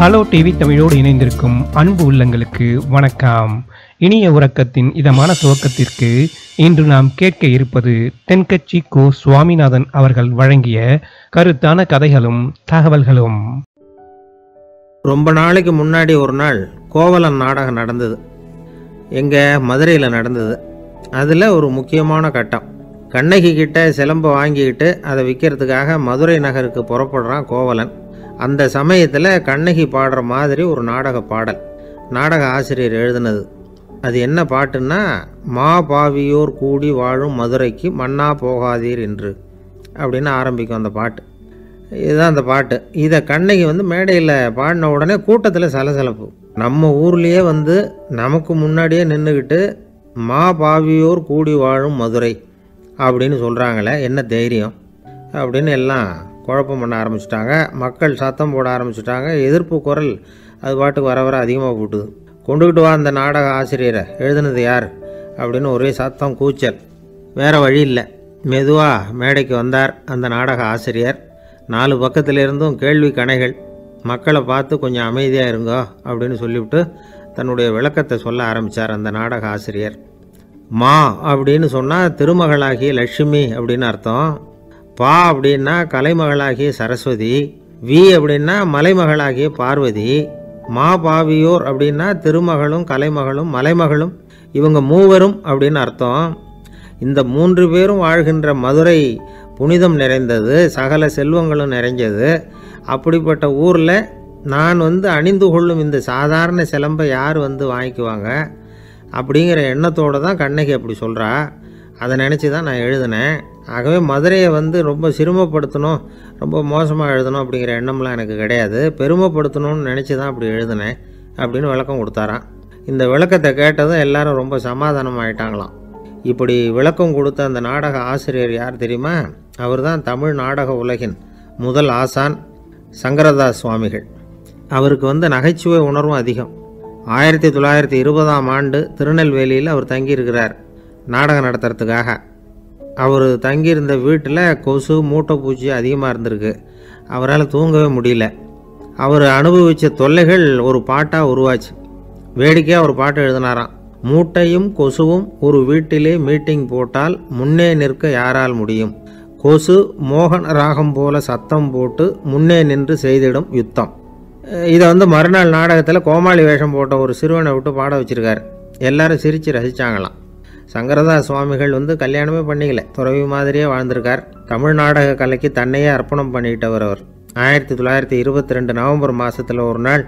Hello TV தமிழோடு இணைந்திருக்கும் அன்பு உள்ளங்களுக்கு வணக்கம். இனிய உறக்கத்தின் இதமான துவக்கத்திற்கு இன்று நாம் கேட்க இருப்பது தென்கட்சி கோ சுவாமிநாதன் அவர்கள் வழங்கிய கருத்தான கதைகளும் தகவல்களும். ரொம்ப நாளைக்கு முன்னாடி ஒரு நாள் கோவலன் நாடகம் நடந்தது, எங்கள் மதுரையில் நடந்தது. அதில் ஒரு முக்கியமான கட்டம், கண்ணகி கிட்ட சிலம்பை வாங்கிக்கிட்டு அதை விற்கிறதுக்காக மதுரை நகருக்கு புறப்படுறான் கோவலன். அந்த சமயத்தில் கண்ணகி பாடுற மாதிரி ஒரு நாடக பாடல் நாடக ஆசிரியர் எழுதினது. அது என்ன பாட்டுன்னா, மா பாவியோர் கூடி வாழும் மதுரைக்கு மன்னா போகாதீர் என்று அப்படின்னு ஆரம்பிக்கும் அந்த பாட்டு. இதுதான் அந்த பாட்டு. இதை கண்ணகி வந்து மேடையில் பாடின உடனே கூட்டத்தில் சலசலப்பு. நம்ம ஊர்லேயே வந்து நமக்கு முன்னாடியே நின்றுக்கிட்டு மா பாவியோர் கூடி வாழும் மதுரை அப்படின்னு சொல்கிறாங்களே, என்ன தைரியம் அப்படின்னு எல்லாம் குழப்பம் பண்ண ஆரம்பிச்சிட்டாங்க. மக்கள் சத்தம் போட ஆரம்பிச்சிட்டாங்க. எதிர்ப்பு குரல் அது பாட்டுக்கு வர வர அதிகமாக போட்டுது. கொண்டுக்கிட்டு வா அந்த நாடக ஆசிரியரை, எழுதுனது யார் அப்படின்னு ஒரே சத்தம் கூச்சல். வேறு வழி இல்லை, மெதுவாக மேடைக்கு வந்தார் அந்த நாடக ஆசிரியர். 4 பக்கத்திலிருந்தும் கேள்வி கணைகள். மக்களை பார்த்து கொஞ்சம் அமைதியாக இருங்கோ அப்படின்னு சொல்லிவிட்டு தன்னுடைய விளக்கத்தை சொல்ல ஆரம்பித்தார் அந்த நாடக ஆசிரியர். மா அப்படின்னு சொன்னால் திருமகளாகிய லட்சுமி அப்படின்னு அர்த்தம். பா அப்படின்னா கலைமகளாகிய சரஸ்வதி. வி அப்படின்னா மலைமகளாகிய பார்வதி. மா பாவியோர் அப்படின்னா திருமகளும் கலைமகளும் மலைமகளும் இவங்க மூவரும் அப்படின்னு அர்த்தம். இந்த 3 பேரும் வாழ்கின்ற மதுரை புனிதம் நிறைந்தது, சகல செல்வங்களும் நிறைஞ்சது. அப்படிப்பட்ட ஊரில் நான் வந்து அணிந்து கொள்ளும் இந்த சாதாரண சிலம்பை யார் வந்து வாங்கிக்குவாங்க அப்படிங்கிற எண்ணத்தோடு தான் கண்ணகி அப்படி சொல்கிறா. அதை நினச்சி தான் நான் எழுதினேன். ஆகவே மதுரையை வந்து ரொம்ப சிரமப்படுத்தணும், ரொம்ப மோசமாக எழுதணும் அப்படிங்கிற எண்ணம்லாம் எனக்கு கிடையாது. பெருமைப்படுத்தணும்னு நினச்சி தான் அப்படி எழுதினேன் அப்படின்னு விளக்கம் கொடுத்தாராம். இந்த விளக்கத்தை கேட்டதும் எல்லாரும் ரொம்ப சமாதானமாகிட்டாங்களாம். இப்படி விளக்கம் கொடுத்த அந்த நாடக ஆசிரியர் யார் தெரியுமா? அவர் தான் தமிழ் நாடக உலகின் முதல் ஆசான் சங்கரதாஸ் சுவாமிகள். அவருக்கு வந்து நகைச்சுவை உணர்வும் அதிகம். 1920ஆம் ஆண்டு திருநெல்வேலியில் அவர் தங்கியிருக்கிறார் நாடகம் நடத்துறதுக்காக. அவர் தங்கியிருந்த வீட்டில் கொசு மூட்டை பூச்சி அதிகமாக இருந்திருக்கு. அவரால் தூங்கவே முடியல. அவர் அனுபவித்த தொல்லைகள் ஒரு பாட்டாக உருவாச்சு. வேடிக்கையாக ஒரு பாட்டு எழுதினாராம். மூட்டையும் கொசுவும் ஒரு வீட்டிலே மீட்டிங் போட்டால் முன்னே நிற்க யாரால் முடியும்? கொசு மோகன ராகம் போல சத்தம் போட்டு முன்னே நின்று செய்திடும் யுத்தம். இதை வந்து மறுநாள் நாடகத்தில் கோமாளி வேஷம் போட்ட ஒரு சிறுவனை விட்டு பாட வச்சுருக்காரு. எல்லாரும் சிரித்து ரசித்தாங்களாம். சங்கரதாஸ் சுவாமிகள் வந்து கல்யாணமே பண்ணிக்கல, துறவி மாதிரியே வாழ்ந்திருக்கார். தமிழ் நாடக கலைக்கு தன்னையே அர்ப்பணம் பண்ணிட்டவர் அவர். 1922 நவம்பர் மாதத்தில் ஒரு நாள்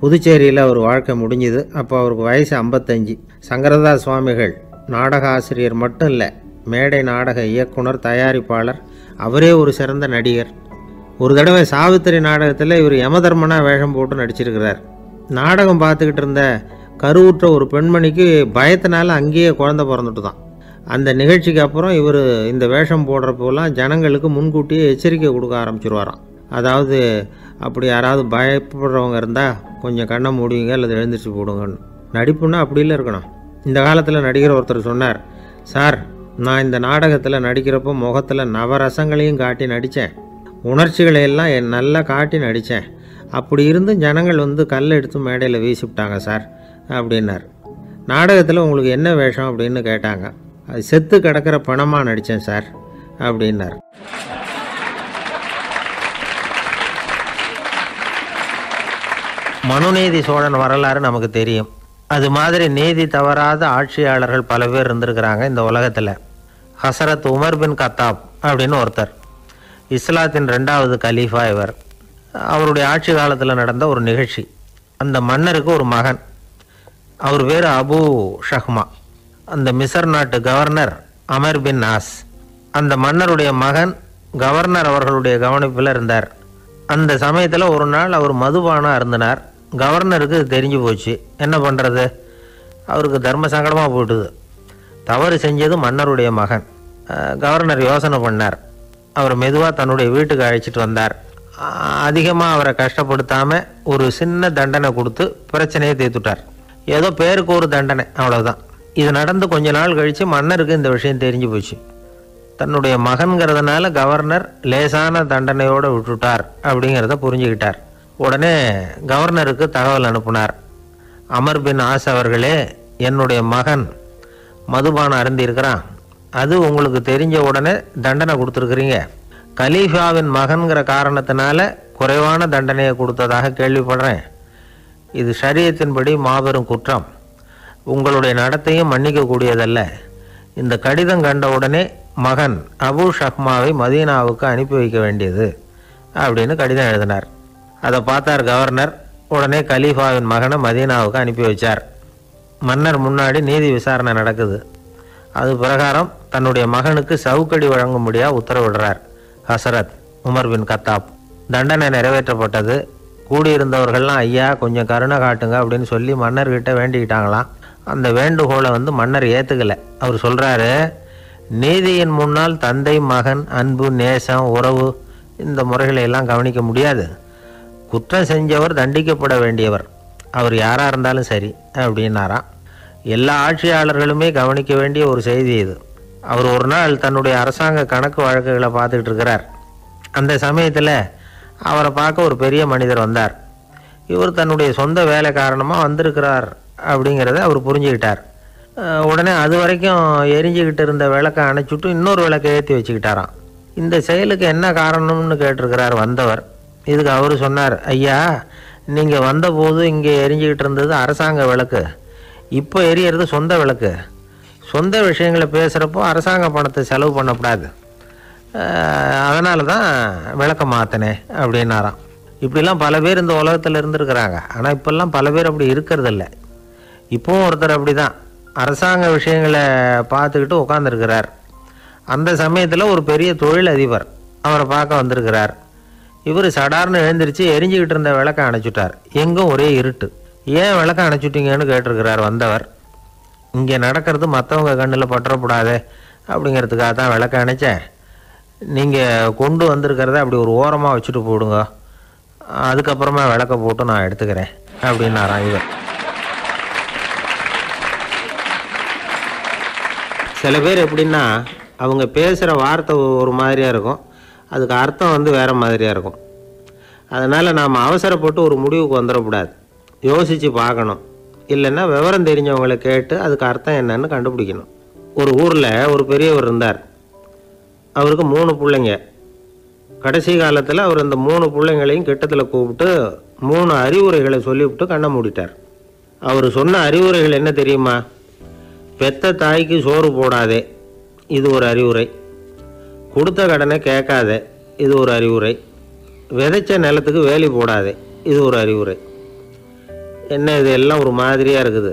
புதுச்சேரியில் அவர் வாழ்க்கை முடிஞ்சுது. அப்போ அவருக்கு வயசு 55. சங்கரதாஸ் சுவாமிகள் நாடக ஆசிரியர் மட்டும் இல்லை, மேடை நாடக இயக்குனர், தயாரிப்பாளர், அவரே ஒரு சிறந்த நடிகர். ஒரு தடவை சாவித்திரி நாடகத்தில் இவர் யமதர்மனா வேஷம் போட்டு நடிச்சிருக்கிறார். நாடகம் பார்த்துக்கிட்டு இருந்த கருவுற்ற ஒரு பெண்மணிக்கு பயத்தினால அங்கேயே குழந்தை பிறந்துட்டு தான். அந்த நிகழ்ச்சிக்கு அப்புறம் இவர் இந்த வேஷம் போடுறப்போலாம் ஜனங்களுக்கு முன்கூட்டியே எச்சரிக்கை கொடுக்க ஆரம்பிச்சிருவாராம். அதாவது அப்படி யாராவது பயப்படுறவங்க இருந்தால் கொஞ்சம் கண்ணை மூடுவீங்க, அல்லது எழுந்திரிச்சு போடுங்கன்னு. நடிப்புன்னா அப்படிலாம் இருக்கணும். இந்த காலத்தில் நடிகர் ஒருத்தர் சொன்னார், சார் நான் இந்த நாடகத்தில் நடிக்கிறப்போ முகத்தில் நவரசங்களையும் காட்டி நடித்தேன், உணர்ச்சிகளையெல்லாம் என் நல்லா காட்டி நடித்தேன், அப்படி இருந்து ஜனங்கள் வந்து கல் எடுத்து மேடையில் வீசிவிட்டாங்க சார் அப்படின்னார். நாடகத்தில் உங்களுக்கு என்ன வேஷம் அப்படின்னு கேட்டாங்க. அது செத்து கிடக்கிற பணமாக நடித்தேன் சார் அப்படின்னார். மனுநீதி சோழன் வரலாறு நமக்கு தெரியும். அது மாதிரி நீதி தவறாத ஆட்சியாளர்கள் பல பேர் இருந்திருக்கிறாங்க இந்த உலகத்தில். ஹசரத் உமர் பின் கத்தாப் அப்படின்னு ஒருத்தர், இஸ்லாத்தின் 2வது கலீஃபா இவர். அவருடைய ஆட்சி காலத்தில் நடந்த ஒரு நிகழ்ச்சி. அந்த மன்னருக்கு ஒரு மகன், அவர் பேர் அபு ஷஹ்மா. அந்த மிசர் நாட்டு கவர்னர் அமர் பின் ஆஸ். அந்த மன்னருடைய மகன் கவர்னர் அவர்களுடைய கவனிப்பில் இருந்தார். அந்த சமயத்தில் ஒரு நாள் அவர் மதுபானாக இருந்தார். கவர்னருக்கு தெரிஞ்சு போச்சு. என்ன பண்ணுறது, அவருக்கு தர்ம சங்கடமாக போயிட்டுது. தவறு செஞ்சது மன்னருடைய மகன். கவர்னர் யோசனை பண்ணார். அவர் மெதுவாக தன்னுடைய வீட்டுக்கு அழைச்சிட்டு வந்தார். அதிகமாக அவரை கஷ்டப்படுத்தாமல் ஒரு சின்ன தண்டனை கொடுத்து பிரச்சனையை தீர்த்துட்டார். ஏதோ பேருக்கு ஒரு தண்டனை, அவ்வளோதான். இது நடந்து கொஞ்ச நாள் கழித்து மன்னருக்கு இந்த விஷயம் தெரிஞ்சு போச்சு. தன்னுடைய மகன்கிறதுனால கவர்னர் லேசான தண்டனையோடு விட்டுட்டார் அப்படிங்கிறத புரிஞ்சுக்கிட்டார். உடனே கவர்னருக்கு தகவல் அனுப்பினார். அமர் பின் ஆஸ் அவர்களே, என்னுடைய மகன் மதுபானம் அருந்திருக்கிறான், அது உங்களுக்கு தெரிஞ்ச உடனே தண்டனை கொடுத்துருக்குறீங்க. கலீஃபாவின் மகன்கிற காரணத்தினால குறைவான தண்டனையை கொடுத்ததாக கேள்விப்படுறேன். இது ஷரியத்தின்படி மாபெரும் குற்றம். உங்களுடைய நடத்தையும் மன்னிக்கக்கூடியதல்ல. இந்த கடிதம் கண்ட உடனே மகன் அபு ஷஹ்மாவை மதீனாவுக்கு அனுப்பி வைக்க வேண்டியது அப்படின்னு கடிதம் எழுதினார். அதை பார்த்தார் கவர்னர். உடனே கலீஃபாவின் மகனை மதீனாவுக்கு அனுப்பி வச்சார். மன்னர் முன்னாடி நீதி விசாரணை நடக்குது. அது பிரகாரம் தன்னுடைய மகனுக்கு சவுக்கடி வழங்கும்படியாக உத்தரவிடுறார் ஹசரத் உமர் பின் கத்தாப். தண்டனை நிறைவேற்றப்பட்டது. கூடியிருந்தவர்கள்லாம் ஐயா கொஞ்சம் கருணை காட்டுங்க அப்படின்னு சொல்லி மன்னர்கிட்ட வேண்டிக்கிட்டாங்களாம். அந்த வேண்டுகோளை மன்னர் ஏற்றுக்கலை. அவர் சொல்கிறாரு, நீதியின் முன்னால் தந்தை மகன் அன்பு நேசம் உறவு இந்த முறைகளையெல்லாம் கவனிக்க முடியாது. குற்றம் செஞ்சவர் தண்டிக்கப்பட வேண்டியவர், அவர் யாராக இருந்தாலும் சரி அப்படின்னாராம். எல்லா ஆட்சியாளர்களுமே கவனிக்க வேண்டிய ஒரு செய்தி இது. அவர் ஒரு நாள் தன்னுடைய அரசாங்க கணக்கு வழக்குகளை பார்த்துக்கிட்டு இருக்கிறார். அந்த சமயத்தில் அவரை பார்க்க ஒரு பெரிய மனிதர் வந்தார். இவர் தன்னுடைய சொந்த வேலை காரணமாக வந்திருக்கிறார் அப்படிங்கிறத அவர் புரிஞ்சுக்கிட்டார். உடனே அது வரைக்கும் எரிஞ்சிக்கிட்டு இருந்த விளக்கை அணைச்சிட்டு இன்னொரு விளக்கை ஏற்றி வச்சுக்கிட்டாராம். இந்த செயலுக்கு என்ன காரணம்னு கேட்டிருக்கிறார் வந்தவர். இதுக்கு அவர் சொன்னார், ஐயா நீங்கள் வந்தபோது இங்கே எரிஞ்சிக்கிட்டு இருந்தது அரசாங்க விளக்கு, இப்போ எரியறது சொந்த விளக்கு. சொந்த விஷயங்களை பேசுகிறப்போ அரசாங்க பணத்தை செலவு பண்ணக்கூடாது, அதனால தான் விளக்க மாற்றினேன் அப்படின்னாராம். இப்படிலாம் பல பேர் இந்த உலகத்தில் இருந்துருக்கிறாங்க. ஆனால் இப்போல்லாம் பல பேர் அப்படி இருக்கிறதில்ல. இப்போவும் ஒருத்தர் அப்படி தான் அரசாங்க விஷயங்களை பார்த்துக்கிட்டு உட்காந்துருக்கிறார். அந்த சமயத்தில் ஒரு பெரிய தொழில் அதிபர் அவரை பார்க்க வந்திருக்கிறார். இவர் சடார்னு எழுந்திரிச்சு எரிஞ்சிக்கிட்டு இருந்த விளக்க அணைச்சுட்டார். எங்கும் ஒரே இருட்டு. ஏன் விளக்க அணைச்சுட்டிங்கன்னு கேட்டிருக்கிறார் வந்தவர். இங்கே நடக்கிறது மற்றவங்க கண்ணில் பற்றக்கூடாது அப்படிங்கிறதுக்காக தான் விளக்க அணைச்சேன். நீங்கள் கொண்டு வந்திருக்கிறத அப்படி ஒரு ஓரமாக வச்சுட்டு போடுங்க, அதுக்கப்புறமா விளக்க போட்டு நான் எடுத்துக்கிறேன் அப்படின்னாராம் இவர். சில பேர் எப்படின்னா அவங்க பேசுகிற வார்த்தை ஒரு மாதிரியாக இருக்கும், அதுக்கு அர்த்தம் வேறு மாதிரியாக இருக்கும். அதனால் நாம் அவசரப்பட்டு ஒரு முடிவுக்கு வந்துடக்கூடாது, யோசித்து பார்க்கணும். இல்லைன்னா விவரம் தெரிஞ்சவங்களை கேட்டு அதுக்கு அர்த்தம் என்னன்னு கண்டுபிடிக்கணும். ஒரு ஊரில் ஒரு பெரியவர் இருந்தார். அவருக்கு 3 பிள்ளைங்க. கடைசி காலத்தில் அவர் அந்த 3 பிள்ளைங்களையும் கிட்டத்தில் கூப்பிட்டு 3 அறிவுரைகளை சொல்லிவிட்டு கண்ணை மூடிட்டார். அவர் சொன்ன அறிவுரைகள் என்ன தெரியுமா? பெத்த தாய்க்கு சோறு போடாதே, இது ஒரு அறிவுரை. கொடுத்த கடனை கேட்காதே, இது ஒரு அறிவுரை. விதைச்ச நிலத்துக்கு வேலி போடாதே, இது ஒரு அறிவுரை. என்ன இது எல்லாம் ஒரு மாதிரியாக இருக்குது,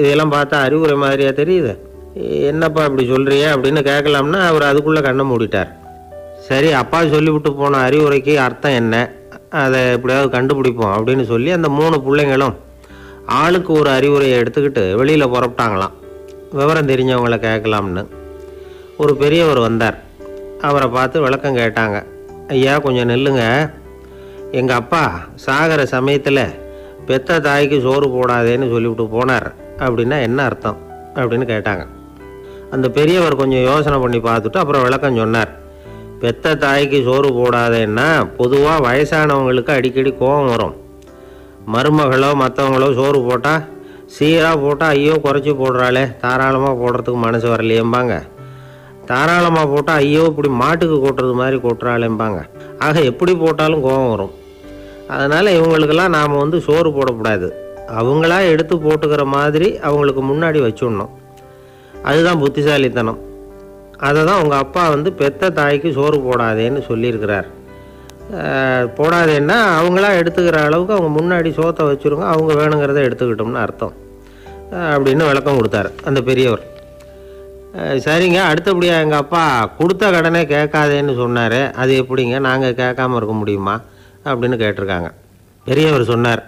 இதெல்லாம் பார்த்தா அறிவுரை மாதிரியாக தெரியுது, என்னப்பா இப்படி சொல்கிறியே அப்படின்னு கேட்கலாம்னா அவர் அதுக்குள்ளே கண்ணை மூடிட்டார். சரி, அப்பா சொல்லிவிட்டு போன அறிவுரைக்கு அர்த்தம் என்ன, அதை எப்படியாவது கண்டுபிடிப்போம் அப்படின்னு சொல்லி அந்த 3 பிள்ளைங்களும் ஆளுக்கு ஒரு அறிவுரையை எடுத்துக்கிட்டு வெளியில் புறப்பட்டாங்களாம், விவரம் தெரிஞ்சவங்களை கேட்கலாம்னு. ஒரு பெரியவர் வந்தார். அவரை பார்த்து விளக்கம் கேட்டாங்க. ஐயா கொஞ்சம் நில்லுங்க, எங்கள் அப்பா சாகிற சமயத்தில் பெத்த தாய்க்கு சோறு போடாதேன்னு சொல்லிவிட்டு போனார் அப்படின்னா என்ன அர்த்தம் அப்படின்னு கேட்டாங்க. அந்த பெரியவர் கொஞ்சம் யோசனை பண்ணி பார்த்துட்டு அப்புறம் விளக்கம் சொன்னார். பெத்த தாய்க்கு சோறு போடாதேன்னா பொதுவாக வயசானவங்களுக்கு அடிக்கடி கோபம் வரும். மருமகளோ மற்றவங்களோ சோறு போட்டால் சீராக போட்டால் ஐயோ குறைச்சி போடுறாளே, தாராளமாக போடுறதுக்கு மனசு வரலையேம்பாங்க. தாராளமாக போட்டால் ஐயோ இப்படி மாட்டுக்கு கொட்டுறது மாதிரி கொட்டுறாளேம்பாங்க. ஆக எப்படி போட்டாலும் கோபம் வரும். அதனால் இவங்களுக்கெல்லாம் நாம் சோறு போடக்கூடாது, அவங்களா எடுத்து போட்டுக்கிற மாதிரி அவங்களுக்கு முன்னாடி வச்சுடணும். அதுதான் புத்திசாலித்தனம். அதை தான் உங்கள் அப்பா பெத்த தாய்க்கு சோறு போடாதேன்னு சொல்லியிருக்கிறார். போடாதேன்னா அவங்களா எடுத்துக்கிற அளவுக்கு அவங்க முன்னாடி சோத்தை வச்சுருங்க, அவங்க வேணுங்கிறத எடுத்துக்கிட்டோம்னு அர்த்தம் அப்படின்னு விளக்கம் கொடுத்தார் அந்த பெரியவர். சரிங்க, அடுத்தபடியாக எங்கள் அப்பா கொடுத்த கடனே கேட்காதேன்னு சொன்னார், அது எப்படிங்க நாங்கள் கேட்காம இருக்க முடியுமா அப்படின்னு கேட்டிருக்காங்க. பெரியவர் சொன்னார்,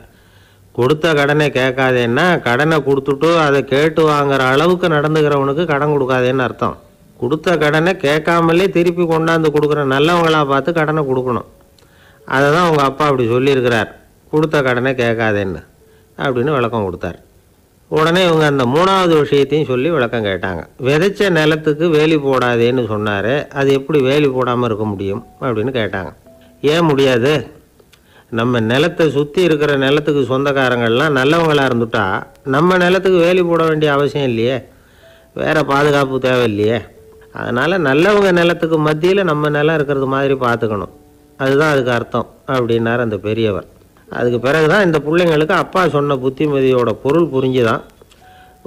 கொடுத்த கடனை கேட்காதேன்னா கடனை கொடுத்துட்டு அதை கேட்டு வாங்குற அளவுக்கு நடந்துக்கிறவனுக்கு கடன் கொடுக்காதேன்னு அர்த்தம். கொடுத்த கடனை கேட்காமலே திருப்பி கொண்டாந்து கொடுக்குற நல்லவங்களாக பார்த்து கடனை கொடுக்கணும். அதை தான் உங்கள் அப்பா அப்படி சொல்லியிருக்கிறார், கொடுத்த கடனை கேட்காதேன்னு அப்படின்னு விளக்கம் கொடுத்தார். உடனே இவங்க அந்த 3வது விஷயத்தையும் சொல்லி விளக்கம் கேட்டாங்க. விதைச்ச நிலத்துக்கு வேலி போடாதேன்னு சொன்னார், அது எப்படி வேலி போடாமல் இருக்க முடியும் அப்படின்னு கேட்டாங்க. ஏன் முடியாது? நம்ம நிலத்தை சுற்றி இருக்கிற நிலத்துக்கு சொந்தக்காரங்கள்லாம் நல்லவங்களாக இருந்துட்டா நம்ம நிலத்துக்கு வேலி போட வேண்டிய அவசியம் இல்லையே, வேறு பாதுகாப்பு தேவை இல்லையே. அதனால் நல்லவங்க நிலத்துக்கு மத்தியில் நம்ம நிலம் இருக்கிறது மாதிரி பார்த்துக்கணும், அதுதான் அதுக்கு அர்த்தம் அப்படின்னார் அந்த பெரியவர். அதுக்கு பிறகு தான் இந்த பிள்ளைங்களுக்கு அப்பா சொன்ன புத்திமதியோட பொருள் புரிஞ்சுதான்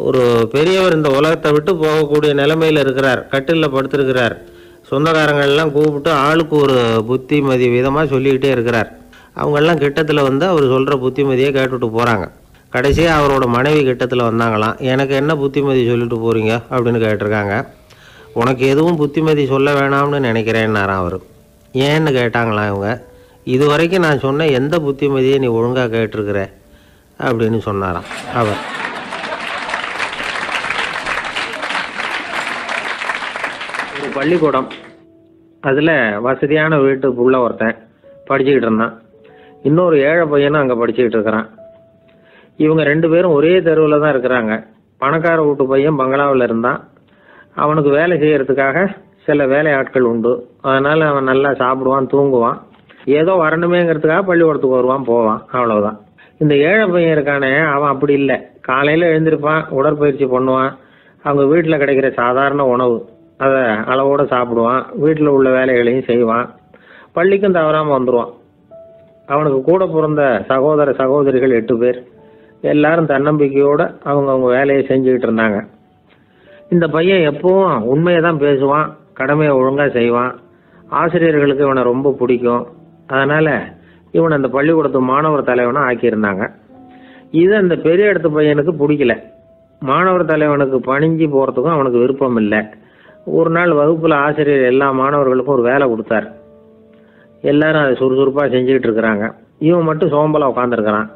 ஒரு பெரியவர் இந்த உலகத்தை விட்டு போகக்கூடிய நிலைமையில் இருக்கிறார், கட்டிலில் படுத்திருக்கிறார், சொந்தக்காரங்கள்லாம் கூப்பிட்டு ஆளுக்கு ஒரு புத்திமதி விதமாக சொல்லிக்கிட்டே இருக்கிறார். அவங்கெல்லாம் கிட்டத்தில் வந்து அவர் சொல்கிற புத்திமதியை கேட்டுவிட்டு போகிறாங்க. கடைசியாக அவரோட மனைவி கிட்டத்தில் வந்தாங்களாம். எனக்கு என்ன புத்திமதி சொல்லிட்டு போகிறீங்க அப்படின்னு கேட்டிருக்காங்க. உனக்கு எதுவும் புத்திமதி சொல்ல வேணாம்னு நினைக்கிறேன்னாராம் அவர். ஏன்னு கேட்டாங்களாம் இவங்க. இது வரைக்கும் நான் சொன்ன எந்த புத்திமதியை நீ ஒழுங்காக கேட்டிருக்கிற அப்படின்னு சொன்னாராம் அவர். ஒரு பள்ளிக்கூடம், அதில் வசதியான வீட்டுக்குள்ளே ஒருத்தன் படிச்சுக்கிட்டு இருந்தான். இன்னொரு ஏழை பையனும் அங்கே படிச்சுக்கிட்டு இருக்கிறான். இவங்க ரெண்டு பேரும் ஒரே தெருவில் தான் இருக்கிறாங்க. பணக்கார வீட்டு பையன் பங்களாவில் இருந்தான். அவனுக்கு வேலை செய்கிறதுக்காக சில வேலை ஆட்கள் உண்டு. அதனால் அவன் நல்லா சாப்பிடுவான், தூங்குவான், ஏதோ வரணுமேங்கிறதுக்காக பள்ளிக்கூடத்துக்கு வருவான், போவான், அவ்வளோதான். இந்த ஏழை பையன் இருக்கானே, அவன் அப்படி இல்லை. காலையில் எழுந்திருப்பான், உடற்பயிற்சி பண்ணுவான், அவங்க வீட்டில் கிடைக்கிற சாதாரண உணவு அதை அளவோடு சாப்பிடுவான், வீட்டில் உள்ள வேலைகளையும் செய்வான், பள்ளிக்கும் தவறாமல் வந்துடுவான். அவனுக்கு கூட பிறந்த சகோதர சகோதரிகள் 8 பேர். எல்லாரும் தன்னம்பிக்கையோடு அவங்கவுங்க வேலையை செஞ்சுக்கிட்டு இருந்தாங்க. இந்த பையன் எப்பவும் உண்மையை தான் பேசுவான், கடமையை ஒழுங்காக செய்வான். ஆசிரியர்களுக்கு இவனை ரொம்ப பிடிக்கும். அதனால் இவனை அந்த பள்ளிக்கூடத்து மாணவர் தலைவனை ஆக்கியிருந்தாங்க. இது அந்த பெரிய இடத்து பையனுக்கு பிடிக்கல. மாணவர் தலைவனுக்கு பணிஞ்சு போகிறதுக்கும் அவனுக்கு விருப்பம் இல்லை. ஒரு நாள் வகுப்பில் ஆசிரியர் எல்லா மாணவர்களுக்கும் ஒரு வேலை கொடுத்தார். எல்லாரும் அதை சுறுசுறுப்பாக செஞ்சுக்கிட்டு இருக்கிறாங்க. இவன் மட்டும் சோம்பலாக உட்காந்துருக்கிறான்.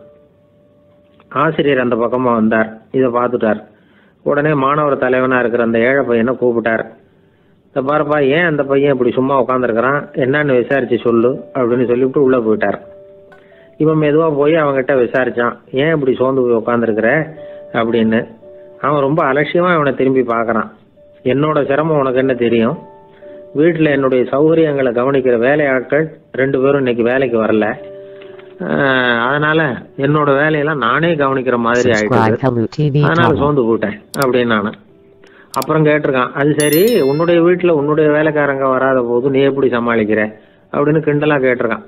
ஆசிரியர் அந்த பக்கமாக வந்தார். இதை பார்த்துட்டார். உடனே மாணவர் தலைவனாக இருக்கிற அந்த ஏழை பையனை கூப்பிட்டார். இந்த பாருப்பா, ஏன் அந்த பையன் இப்படி சும்மா உட்காந்துருக்கிறான், என்னன்னு விசாரித்து சொல்லு அப்படின்னு சொல்லிவிட்டு உள்ளே போயிட்டார். இவன் மெதுவாக போய் அவங்ககிட்ட விசாரித்தான், ஏன் இப்படி சோர்ந்து போய் உட்காந்துருக்குற அப்படின்னு. அவன் ரொம்ப அலட்சியமாக இவனை திரும்பி பார்க்குறான். என்னோட சிரமம் உனக்கு என்ன தெரியும்? வீட்டில் என்னுடைய சௌகரியங்களை கவனிக்கிற வேலையாட்கள் 2 பேரும் இன்றைக்கி வேலைக்கு வரல. அதனால என்னோட வேலையெல்லாம் நானே கவனிக்கிற மாதிரி ஆயிடுச்சு, அதனால சோர்ந்து போயிட்டேன் அப்படின்னு நான். அப்புறம் கேட்டிருக்கான், அது சரி, உன்னுடைய வீட்டில் உன்னுடைய வேலைக்காரங்க வராத போது நீ எப்படி சமாளிக்கிற அப்படின்னு கிண்டலாக கேட்டிருக்கான்.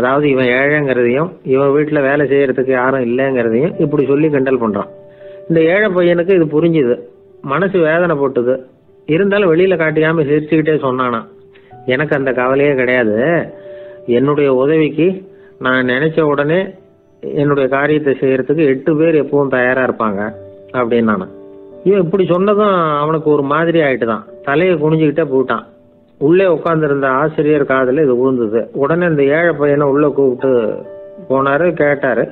அதாவது இவன் ஏழைங்கிறதையும் இவன் வீட்டில் வேலை செய்யறதுக்கு யாரும் இல்லைங்கிறதையும் இப்படி சொல்லி கிண்டல் பண்ணுறான். இந்த ஏழை பையனுக்கு இது புரிஞ்சுது, மனசு வேதனை போட்டுது. இருந்தாலும் வெளியில் காட்டிக்காமல் சிரிச்சுக்கிட்டே சொன்னானா, எனக்கு அந்த கவலையே கிடையாது, என்னுடைய உதவிக்கு நான் நினைச்ச உடனே என்னுடைய காரியத்தை செய்யறதுக்கு 8 பேர் எப்பவும் தயாரா இருப்பாங்க அப்படின்னு நான். இவன் இப்படி சொன்னதும் அவனுக்கு ஒரு மாதிரி ஆயிட்டு தான் தலையை குனிஞ்சுக்கிட்டே போயிட்டான். உள்ளே உட்காந்துருந்த ஆசிரியர் காதில் இது விழுந்தது. உடனே இந்த ஏழை பையனை உள்ளே கூப்பிட்டு போனாரு. கேட்டாரு,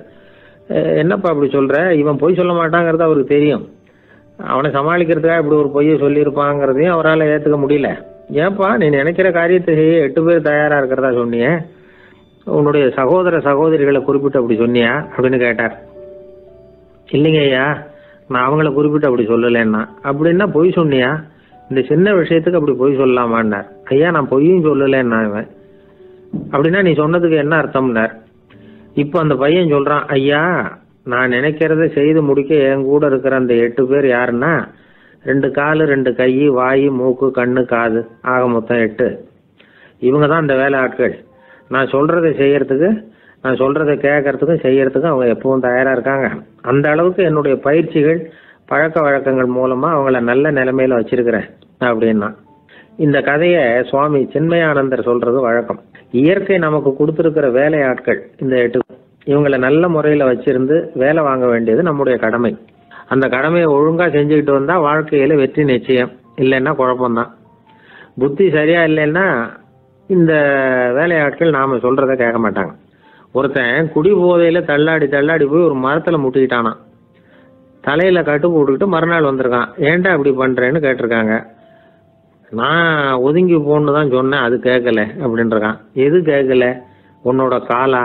என்னப்பா அப்படி சொல்ற, இவன் பொய் சொல்ல மாட்டாங்கிறது அவருக்கு தெரியும், அவனை சமாளிக்கிறதுக்காக இப்படி ஒரு பொய்யை சொல்லியிருப்பாங்கிறதையும் அவரால் ஏற்றுக்க முடியல. ஏன்ப்பா நீ நினைக்கிற காரியத்தை செய்ய 8 பேர் தயாரா இருக்கிறதா சொன்னியே, உன்னுடைய சகோதர சகோதரிகளை குறிப்பிட்டு அப்படி சொன்னியா அப்படின்னு கேட்டார். இல்லைங்க ஐயா, நான் அவங்கள குறிப்பிட்டு அப்படி சொல்லலைன்னா. அப்படின்னா பொய் சொன்னியா, இந்த சின்ன விஷயத்துக்கு அப்படி பொய் சொல்லலாமான்னார். ஐயா நான் பொய்யும் சொல்லலைன்னா. இவன் அப்படின்னா நீ சொன்னதுக்கு என்ன அர்த்தம்னார். இப்போ அந்த பையன் சொல்கிறான், ஐயா நான் நினைக்கிறத செய்து முடிக்க என் கூட இருக்கிற அந்த 8 பேர் யாருன்னா 2 கால், 2 கை, வாய், மூக்கு, கண்ணு, காது, ஆக மொத்தம் 8. இவங்க தான் அந்த வேலை ஆட்கள். நான் சொல்கிறத செய்யறதுக்கு, நான் சொல்கிறத கேட்கறதுக்கும் செய்யறதுக்கும் அவங்க எப்பவும் தயாராக இருக்காங்க. அந்த அளவுக்கு என்னுடைய பயிற்சிகள், பழக்க வழக்கங்கள் மூலமாக அவங்கள நல்ல நிலைமையில் வச்சிருக்கிறேன் அப்படின்னா. இந்த கதையை சுவாமி சின்மயானந்தர் சொல்கிறது வழக்கம். இயற்கை நமக்கு கொடுத்துருக்கிற வேலையாட்கள் இந்த 8, இவங்களை நல்ல முறையில் வச்சிருந்து வேலை வாங்க வேண்டியது நம்முடைய கடமை. அந்த கடமையை ஒழுங்காக செஞ்சுக்கிட்டு வந்தால் வாழ்க்கையில் வெற்றி நிச்சயம், இல்லைன்னா குழப்பம்தான். புத்தி சரியாக இல்லைன்னா இந்த வேலையாட்கள் நாம் சொல்கிறத கேட்க மாட்டாங்க. ஒருத்தன் குடி போதையில் தள்ளாடி தள்ளாடி போய் ஒரு மரத்தில் முட்டிக்கிட்டானான். தலையில் கட்டு போட்டுக்கிட்டு மறுநாள் வந்திருக்கான். ஏன்டா அப்படி பண்ணுறேன்னு கேட்டிருக்காங்க. நான் ஒதுங்கி போகணுன்னு தான் சொன்னேன், அது கேட்கலை அப்படின்ட்டுருக்கான். எது கேட்கலை, உன்னோட காலா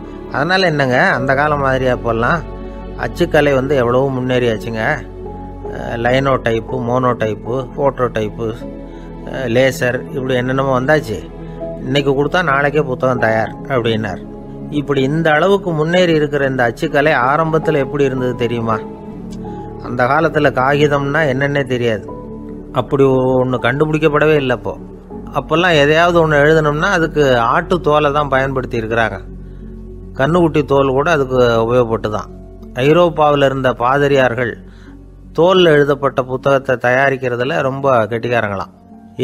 அதனால் என்னங்க, அந்த காலம் மாதிரியா போடலாம்? அச்சுக்கலை வந்து எவ்வளவோ முன்னேறியாச்சுங்க. Linotype, monotype, phototype, laser, இப்படி என்னென்னமோ வந்தாச்சு. இன்றைக்கி கொடுத்தா நாளைக்கே புத்தகம் தயார் அப்படின்னார். இப்படி இந்த அளவுக்கு முன்னேறி இருக்கிற இந்த அச்சுக்கலை ஆரம்பத்தில் எப்படி இருந்தது தெரியுமா? அந்த காலத்தில் காகிதம்னா என்னென்னே தெரியாது. அப்படி ஒன்று கண்டுபிடிக்கப்படவே இல்லைப்போ. அப்போல்லாம் எதையாவது ஒன்று எழுதணும்னா அதுக்கு ஆட்டு தோலை தான் பயன்படுத்தி இருக்கிறாங்க. கண்ணுக்குட்டி தோல் கூட அதுக்கு உபயோகப்பட்டு தான். ஐரோப்பாவில் இருந்த பாதிரியார்கள் தோலில் எழுதப்பட்ட புத்தகத்தை தயாரிக்கிறதுல ரொம்ப கெட்டிக்காரங்களாம்.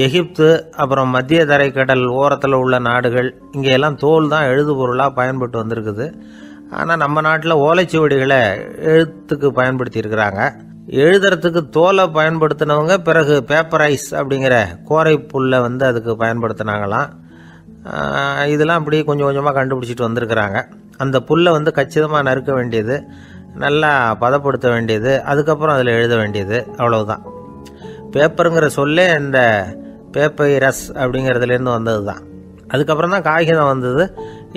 எகிப்து அப்புறம் மத்திய தரைக்கடல் ஓரத்தில் உள்ள நாடுகள், இங்கெல்லாம் தோல் தான் எழுதுபொருளாக பயன்பட்டு வந்திருக்குது. ஆனால் நம்ம நாட்டில் ஓலைச்சுவடிகளை எழுத்துக்கு பயன்படுத்தி இருக்கிறாங்க. எழுதுறதுக்கு தோலை பயன்படுத்தினவங்க பிறகு பேப்பரைஸ் அப்படிங்கிற கோரை புல்லை வந்து அதுக்கு பயன்படுத்தினாங்களாம். இதெல்லாம் அப்படியே கொஞ்சம் கொஞ்சமாக கண்டுபிடிச்சிட்டு வந்திருக்கிறாங்க. அந்த புல்லை வந்து கச்சிதமாக நறுக்க வேண்டியது, நல்லா பதப்படுத்த வேண்டியது, அதுக்கப்புறம் அதில் எழுத வேண்டியது, அவ்வளவுதான். பேப்பருங்கிற சொல்லே இந்த பேப்பைரஸ் அப்படிங்கிறதுலேருந்து வந்தது தான். அதுக்கப்புறம் தான் காகிதம் வந்தது.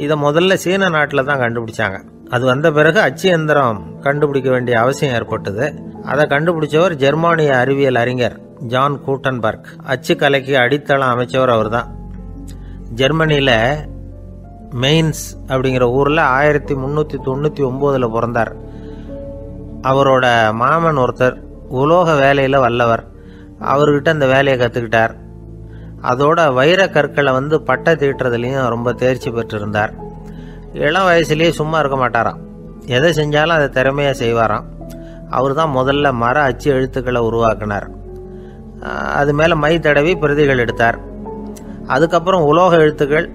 இதை முதல்ல சீன நாட்டில் தான் கண்டுபிடிச்சாங்க. அது வந்த பிறகு அச்சு எந்திரம் கண்டுபிடிக்க வேண்டிய அவசியம் ஏற்பட்டது. அதை கண்டுபிடிச்சவர் ஜெர்மானிய அறிவியல் அறிஞர் ஜான் கூட்டன்பர்க். அச்சுக்கலைக்கு அடித்தளம் அமைச்சவர் அவர் தான். ஜெர்மனியில் மெயின்ஸ் அப்படிங்கிற ஊரில் 1399 பிறந்தார். அவரோட மாமன் ஒருத்தர் உலோக வேலையில் வல்லவர். அவர்கிட்ட அந்த வேலையை கற்றுக்கிட்டார். அதோட வைர கற்களை வந்து பட்டை தீட்டுறதுலேயும் ரொம்ப தேர்ச்சி பெற்றிருந்தார். இளம் வயசுலேயே சும்மா இருக்க மாட்டாராம். எதை செஞ்சாலும் அதை திறமையாக செய்வாராம். அவர் தான் முதல்ல மர அச்சு எழுத்துக்களை உருவாக்கினார். அது மேலே மை தடவி பிரதிகள் எடுத்தார். அதுக்கப்புறம் உலோக எழுத்துக்கள்,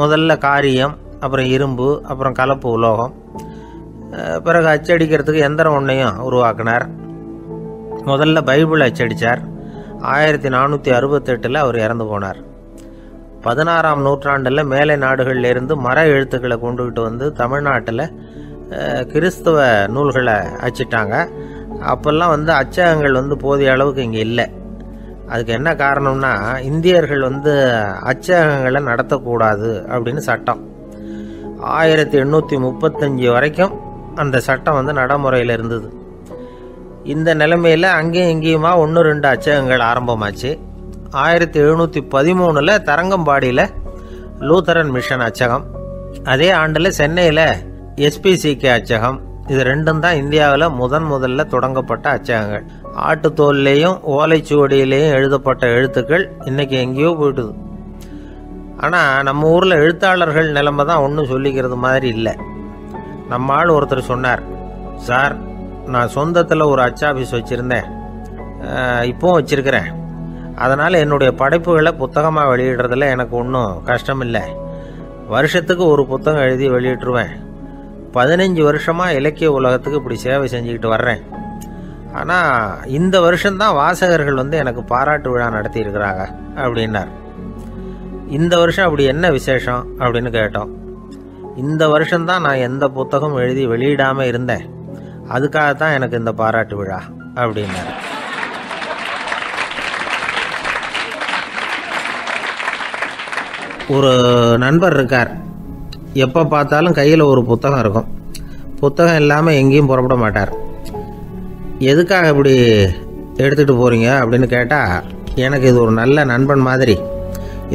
முதல்ல காரியம், அப்புறம் இரும்பு, அப்புறம் கலப்பு உலோகம். பிறகு அச்சடிக்கிறதுக்கு எந்திரம் ஒன்றையும் உருவாக்கினார். முதல்ல பைபிள் அச்சடித்தார். 1468 அவர் இறந்து போனார். 16ஆம் நூற்றாண்டில் மேலை நாடுகளிலிருந்து மர எழுத்துக்களை கொண்டுகிட்டு வந்து தமிழ்நாட்டில் கிறிஸ்தவ நூல்களை அச்சிட்டாங்க. அப்போல்லாம் வந்து அச்சகங்கள் வந்து போதிய அளவுக்கு இங்கே இல்லை. அதுக்கு என்ன காரணம்னா, இந்தியர்கள் வந்து அச்சகங்களை நடத்தக்கூடாது அப்படின்னு சட்டம். 1835 வரைக்கும் அந்த சட்டம் வந்து நடைமுறையில் இருந்தது. இந்த நிலைமையில் அங்கேயும் இங்கேயுமா 1-2 அச்சகங்கள் ஆரம்பமாச்சு. 1713 தரங்கம்பாடியில் லூத்தரன் மிஷன் அச்சகம், அதே ஆண்டில் சென்னையில் S.P.C.K. அச்சகம். இது ரெண்டும் தான் இந்தியாவில் முதல்ல தொடங்கப்பட்ட அச்சகங்கள். ஆட்டுத்தோல்லையும் ஓலைச்சுவடியிலையும் எழுதப்பட்ட எழுத்துக்கள் இன்றைக்கி எங்கேயோ போயிட்டுது. ஆனால் நம்ம ஊரில் எழுத்தாளர்கள் நிலைமை தான் ஒன்றும் சொல்லிக்கிறது மாதிரி இல்லை. நம்ம ஆள் ஒருத்தர் சொன்னார், சார் நான் சொந்தத்தில் ஒரு அச்சாபீஸ் வச்சுருந்தேன், இப்போவும் வச்சுருக்கிறேன். அதனால் என்னுடைய படைப்புகளை புத்தகமாக வெளியிடுறதில் எனக்கு ஒன்றும் கஷ்டமில்லை. வருஷத்துக்கு ஒரு புத்தகம் எழுதி வெளியிட்டுருவேன். 15 வருஷமாக இலக்கிய உலகத்துக்கு இப்படி சேவை செஞ்சுக்கிட்டு வர்றேன். ஆனால் இந்த வருஷம்தான் வாசகர்கள் வந்து எனக்கு பாராட்டு விழா நடத்தியிருக்கிறாங்க அப்படின்னார். இந்த வருஷம் அப்படி என்ன விசேஷம் அப்படின்னு கேட்டோம். இந்த வருஷம்தான் நான் எந்த புத்தகம் எழுதி வெளியிடாமல் இருந்தேன், அதுக்காகத்தான் எனக்கு இந்த பாராட்டு விழா அப்படின்னார். ஒரு நண்பர் இருக்கார். எப்போ பார்த்தாலும் கையில் ஒரு புத்தகம் இருக்கும். புத்தகம் இல்லாமல் எங்கேயும் புறப்பட மாட்டார். எதுக்காக இப்படி எடுத்துகிட்டு போகிறீங்க அப்படின்னு கேட்டால், எனக்கு இது ஒரு நல்ல நண்பன் மாதிரி.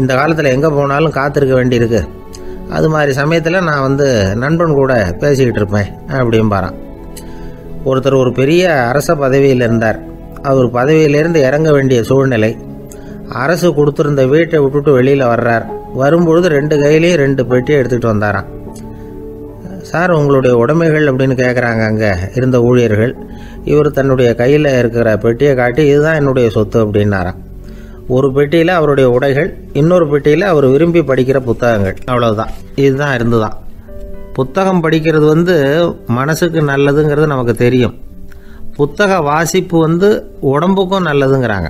இந்த காலத்தில் எங்கே போனாலும் காத்திருக்க வேண்டியிருக்கு. அது மாதிரி சமயத்தில் நான் வந்து நண்பன் கூட பேசிக்கிட்டு இருப்பேன் அப்படின்பாரான். ஒருத்தர் ஒரு பெரிய அரச பதவியில் இருந்தார். அவர் பதவியிலேருந்து இறங்க வேண்டிய சூழ்நிலை. அரசு கொடுத்துருந்த வீட்டை விட்டுட்டு வெளியில் வர்றார். வரும்பொழுது 2 கையிலையும் 2 பெட்டியை எடுத்துகிட்டு வந்தாராம். சார் உங்களுடைய உடைமைகள் அப்படின்னு கேட்குறாங்க அங்கே இருந்த ஊழியர்கள். இவர் தன்னுடைய கையில் இருக்கிற பெட்டியை காட்டி இதுதான் என்னுடைய சொத்து அப்படின்னாராம். ஒரு பெட்டியில் அவருடைய உடைகள், இன்னொரு பெட்டியில் அவர் விரும்பி படிக்கிற புத்தகங்கள், அவ்வளோதான். இதுதான் இருந்துதான். புத்தகம் படிக்கிறது வந்து மனசுக்கு நல்லதுங்கிறது நமக்கு தெரியும். புத்தக வாசிப்பு வந்து உடம்புக்கும் நல்லதுங்கிறாங்க.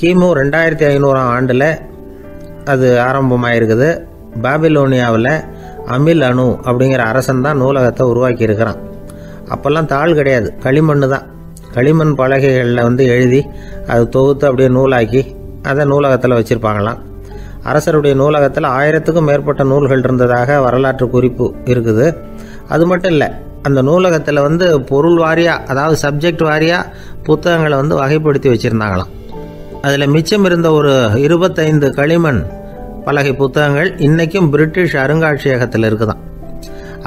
கிமு 2500ஆம் ஆண்டில் அது ஆரம்பமாயிருக்குது. பாபிலோனியாவில் அமில் அணு அப்படிங்கிற அரசன் தான் நூலகத்தை உருவாக்கி இருக்கிறான். அப்போல்லாம் தாள் கிடையாது, களிமண் தான். களிமண் பலகைகளில் எழுதி அது தொகுத்து அப்படியே நூலாக்கி அதை நூலகத்தில் வச்சுருப்பாங்களாம். அரசருடைய நூலகத்தில் 1000க்கும் மேற்பட்ட நூல்கள் இருந்ததாக வரலாற்று குறிப்பு இருக்குது. அது மட்டும் இல்லை, அந்த நூலகத்தில் பொருள் வாரியாக, அதாவது சப்ஜெக்ட் வாரியாக புத்தகங்களை வகைப்படுத்தி வச்சுருந்தாங்களாம். அதில் மிச்சம் இருந்த ஒரு 25 களிமண் பலகை புத்தகங்கள் இன்றைக்கும் பிரிட்டிஷ் அருங்காட்சியகத்தில் இருக்குதான்.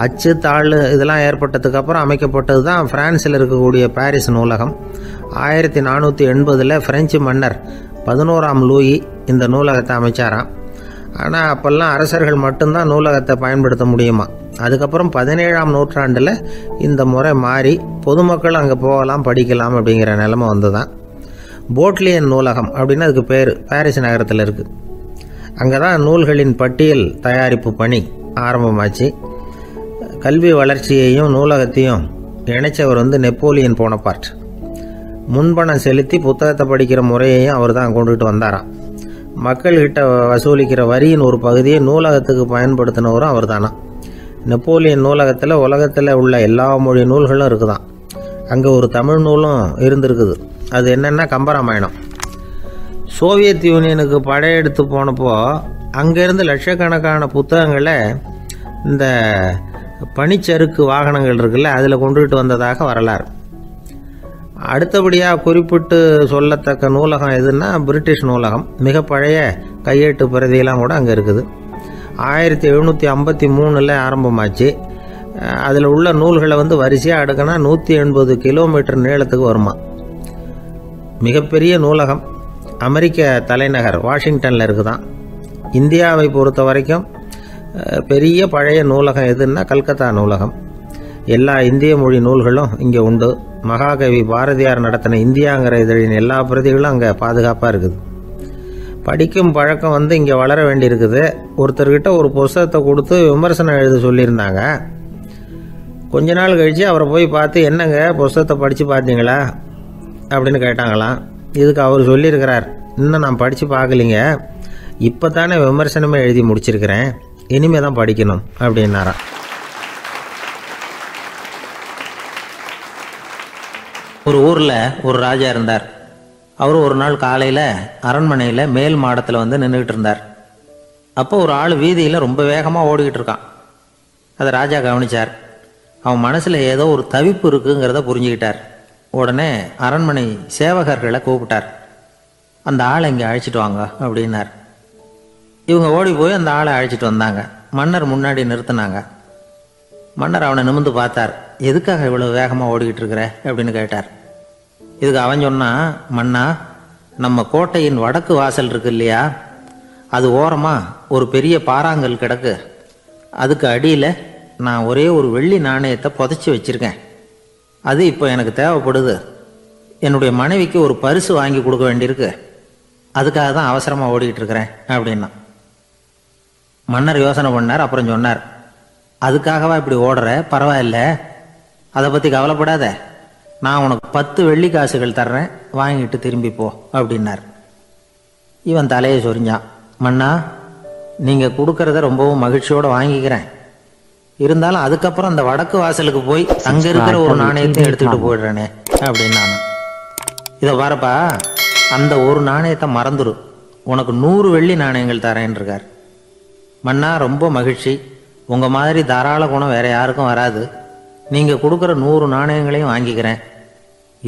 அச்சு தாள் இதெல்லாம் ஏற்பட்டதுக்கப்புறம் அமைக்கப்பட்டது தான் ஃப்ரான்ஸில் இருக்கக்கூடிய பாரிஸ் நூலகம். 1480 ஃப்ரெஞ்சு மன்னர் 11ஆம் லூயி இந்த நூலகத்தை அமைச்சாராம். ஆனால் அப்போல்லாம் அரசர்கள் மட்டும்தான் நூலகத்தை பயன்படுத்த முடியுமா. அதுக்கப்புறம் 17ஆம் நூற்றாண்டில் இந்த முறை மாறி பொதுமக்கள் அங்கே போகலாம், படிக்கலாம் அப்படிங்கிற நிலைமை வந்துதான். போட்லியன் நூலகம் அப்படின்னு அதுக்கு பேர். பாரிஸ் நகரத்தில் இருக்குது. அங்கே தான் நூல்களின் பட்டியல் தயாரிப்பு பணி ஆரம்பமாச்சு. கல்வி வளர்ச்சியையும் நூலகத்தையும் இணைச்சவர் நெப்போலியன் போனபார்ட். முன்பணம் செலுத்தி புத்தகத்தை படிக்கிற முறையையும் அவர் தான் கொண்டுகிட்டு வந்தாராம். மக்கள்கிட்ட வசூலிக்கிற வரியின் ஒரு பகுதியை நூலகத்துக்கு பயன்படுத்தினவரும் அவர் தானா. நெப்போலியன் நூலகத்தில் உலகத்தில் உள்ள எல்லா மொழி நூல்களும் இருக்குதான். அங்கே ஒரு தமிழ் நூலும் இருந்திருக்குது. அது என்னென்னா கம்பராமாயணம். சோவியத் யூனியனுக்கு படையெடுத்து போனப்போ அங்கேருந்து லட்சக்கணக்கான புத்தகங்களை இந்த பனிச்சறுக்கு வாகனங்கள் இருக்குல்ல, அதில் கொண்டுகிட்டு வந்ததாக வரலாறு. அடுத்தபடியாக குறிப்பிட்டு சொல்லத்தக்க நூலகம் எதுன்னா பிரிட்டிஷ் நூலகம். மிக பழைய கையேட்டு பிரதியெல்லாம் கூட அங்கே இருக்குது. 1753 ஆரம்பமாச்சு. அதில் உள்ள நூல்களை வரிசையாக அடுக்கினா 180 கிலோமீட்டர் நீளத்துக்கு வருமா. மிகப்பெரிய நூலகம் அமெரிக்க தலைநகர் வாஷிங்டனில் இருக்குதான். இந்தியாவை பொறுத்த வரைக்கும் பெரிய பழைய நூலகம் எதுன்னா கல்கத்தா நூலகம். எல்லா இந்திய மொழி நூல்களும் இங்கே உண்டு. மகாகவி பாரதியார் நடத்தின இந்தியாங்கிற இதழின் எல்லா பிரதிகளும் அங்கே பாதுகாப்பாக இருக்குது. படிக்கும் பழக்கம் இங்கே வளர வேண்டியிருக்குது. ஒருத்தர்கிட்ட ஒரு புத்தகத்தை கொடுத்து விமர்சனம் எழுத சொல்லியிருந்தாங்க. கொஞ்ச நாள் கழித்து அவரை போய் பார்த்து, என்னங்க புத்தகத்தை படித்து பார்த்தீங்களா அப்படின்னு கேட்டாங்களாம். இதுக்கு அவர் சொல்லியிருக்கிறார், இன்னும் நான் படித்து பார்க்கலிங்க, இப்போ தானே விமர்சனமே எழுதி முடிச்சிருக்கிறேன், இனிமேல் தான் படிக்கணும் அப்படின்னாராம். ஒரு ஊரில் ஒரு ராஜா இருந்தார். அவர் ஒரு நாள் காலையில் அரண்மனையில் மேல் மாடத்தில் நின்றுக்கிட்டு இருந்தார். அப்போ ஒரு ஆள் வீதியில் ரொம்ப வேகமாக ஓடிக்கிட்டு இருக்கான். அதை ராஜா கவனித்தார். அவன் மனசில் ஏதோ ஒரு தவிப்பு இருக்குங்கிறத புரிஞ்சுக்கிட்டார். உடனே அரண்மனை சேவகர்களை கூப்பிட்டார். அந்த ஆளை இங்கே அழைச்சிட்டு வாங்க அப்படின்னார். இவங்க ஓடி போய் அந்த ஆளை அழைச்சிட்டு வந்தாங்க. மன்னர் முன்னாடி நிறுத்தினாங்க. மன்னர் அவனை நிமிர்ந்து பார்த்தார். எதுக்காக இவ்வளோ வேகமாக ஓடிக்கிட்டு இருக்கிற அப்படின்னு கேட்டார். இதுக்கு அவன் சொன்னான், மன்னா, நம்ம கோட்டையின் வடக்கு வாசல் இருக்கு இல்லையா, அது ஓரமாக ஒரு பெரிய பாறாங்கல் கிடக்கு. அதுக்கு அடியில் நான் ஒரே ஒரு வெள்ளி நாணயத்தை புதைச்சி வச்சுருக்கேன். அது இப்போ எனக்கு தேவைப்படுது. என்னுடைய மனைவிக்கு ஒரு பரிசு வாங்கி கொடுக்க வேண்டியிருக்கு. அதுக்காக தான் அவசரமாக ஓடிக்கிட்டு இருக்கிறேன் அப்படின்னா. மன்னர் யோசனை பண்ணார். அப்புறம் சொன்னார், அதுக்காகவா இப்படி ஓடுற? பரவாயில்ல, அதை பற்றி கவலைப்படாத. நான் உனக்கு 10 வெள்ளி காசுகள் தர்றேன், வாங்கிட்டு திரும்பிப்போ அப்படின்னார். இவன் தலையை சொரிஞ்சான். மன்னா, நீங்கள் கொடுக்கறத ரொம்பவும் மகிழ்ச்சியோடு வாங்கிக்கிறேன். இருந்தாலும் அதுக்கப்புறம் அந்த வடக்கு வாசலுக்கு போய் அங்கே இருக்கிற ஒரு நாணயத்தை எடுத்துக்கிட்டு போயிடுறேனே அப்படின்னு. இதை பாருப்பா, அந்த ஒரு நாணயத்தை மறந்துடு, உனக்கு 100 வெள்ளி நாணயங்கள் தரேன் இருக்கார். மன்னா, ரொம்ப மகிழ்ச்சி. உங்கள் மாதிரி தாராள குணம் வேறு யாருக்கும் வராது. நீங்கள் கொடுக்குற 100 நாணயங்களையும் வாங்கிக்கிறேன்.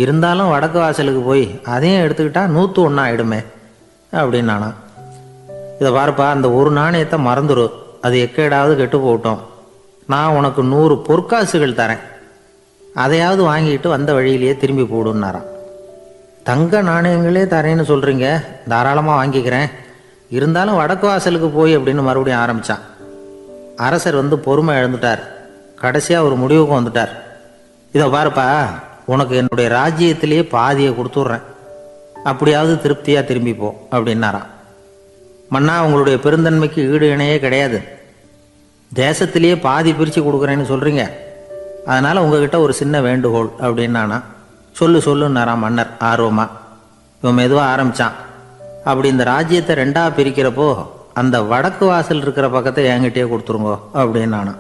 இருந்தாலும் வடக்கு வாசலுக்கு போய் அதையும் எடுத்துக்கிட்டா 101 ஆகிடுமே அப்படின்னு. இதை பாருப்பா, அந்த ஒரு நாணயத்தை மறந்துடு, அது எக்கேடாவது கெட்டு போட்டோம். நான் உனக்கு 100 பொற்காசுகள் தரேன். அதையாவது வாங்கிட்டு வந்த வழியிலேயே திரும்பி போடுன்னாராம். தங்க நாணயங்களே தரேன்னு சொல்கிறீங்க, தாராளமாக வாங்கிக்கிறேன். இருந்தாலும் வடக்கு வாசலுக்கு போய் அப்படின்னு மறுபடியும் ஆரம்பித்தான். அரசர் வந்து பொறுமை இழந்துட்டார். கடைசியாக ஒரு முடிவுக்கு வந்துட்டார். இதை பாருப்பா, உனக்கு என்னுடைய ராஜ்யத்திலேயே பாதியை கொடுத்துட்றேன், அப்படியாவது திருப்தியாக திரும்பிப்போம் அப்படின்னாராம். மன்னா, உங்களுடைய பெருந்தன்மைக்கு ஈடு இணையே கிடையாது. தேசத்திலேயே பாதி பிரித்து கொடுக்குறேன்னு சொல்கிறீங்க, அதனால் உங்ககிட்ட ஒரு சின்ன வேண்டுகோள் அப்படின்னானா. சொல்லு சொல்லுன்னாராம் மன்னர் ஆர்வமாக. இவன் மெதுவாக ஆரம்பித்தான். அப்படி இந்த ராஜ்யத்தை ரெண்டாக பிரிக்கிறப்போ அந்த வடக்கு வாசல் இருக்கிற பக்கத்தை என்கிட்டயே கொடுத்துருங்கோ அப்படின்னானா.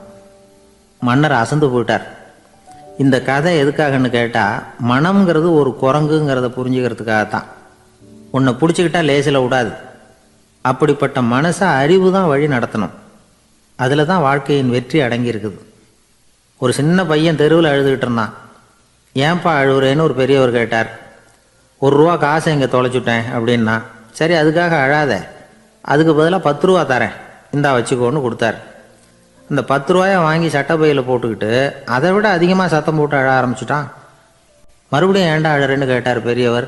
மன்னர் அசந்து போயிட்டார். இந்த கதை எதுக்காகன்னு கேட்டால், மனம்ங்கிறது ஒரு குரங்குங்கிறத புரிஞ்சுக்கிறதுக்காகத்தான். உன்னை பிடிச்சிக்கிட்டா லேசில் விடாது. அப்படிப்பட்ட மனசை அறிவு தான் வழி நடத்தணும். அதில் தான் வாழ்க்கையின் வெற்றி அடங்கியிருக்குது. ஒரு சின்ன பையன் தெருவில் அழுதுகிட்டு இருந்தான். ஏன்பா அழுகுறேன்னு ஒரு பெரியவர் கேட்டார். ₹1 காசை இங்கே தொலைச்சுட்டேன் அப்படின்னா. சரி, அதுக்காக அழாத, அதுக்கு பதிலாக ₹10 தரேன், இந்தா வச்சுக்கோன்னு கொடுத்தார். அந்த ₹10 வாங்கி சட்டப்பையில் போட்டுக்கிட்டு அதை விட அதிகமாக சத்தம் போட்டு அழ ஆரம்பிச்சுட்டான். மறுபடியும் ஏண்டா அழறேன்னு கேட்டார் பெரியவர்.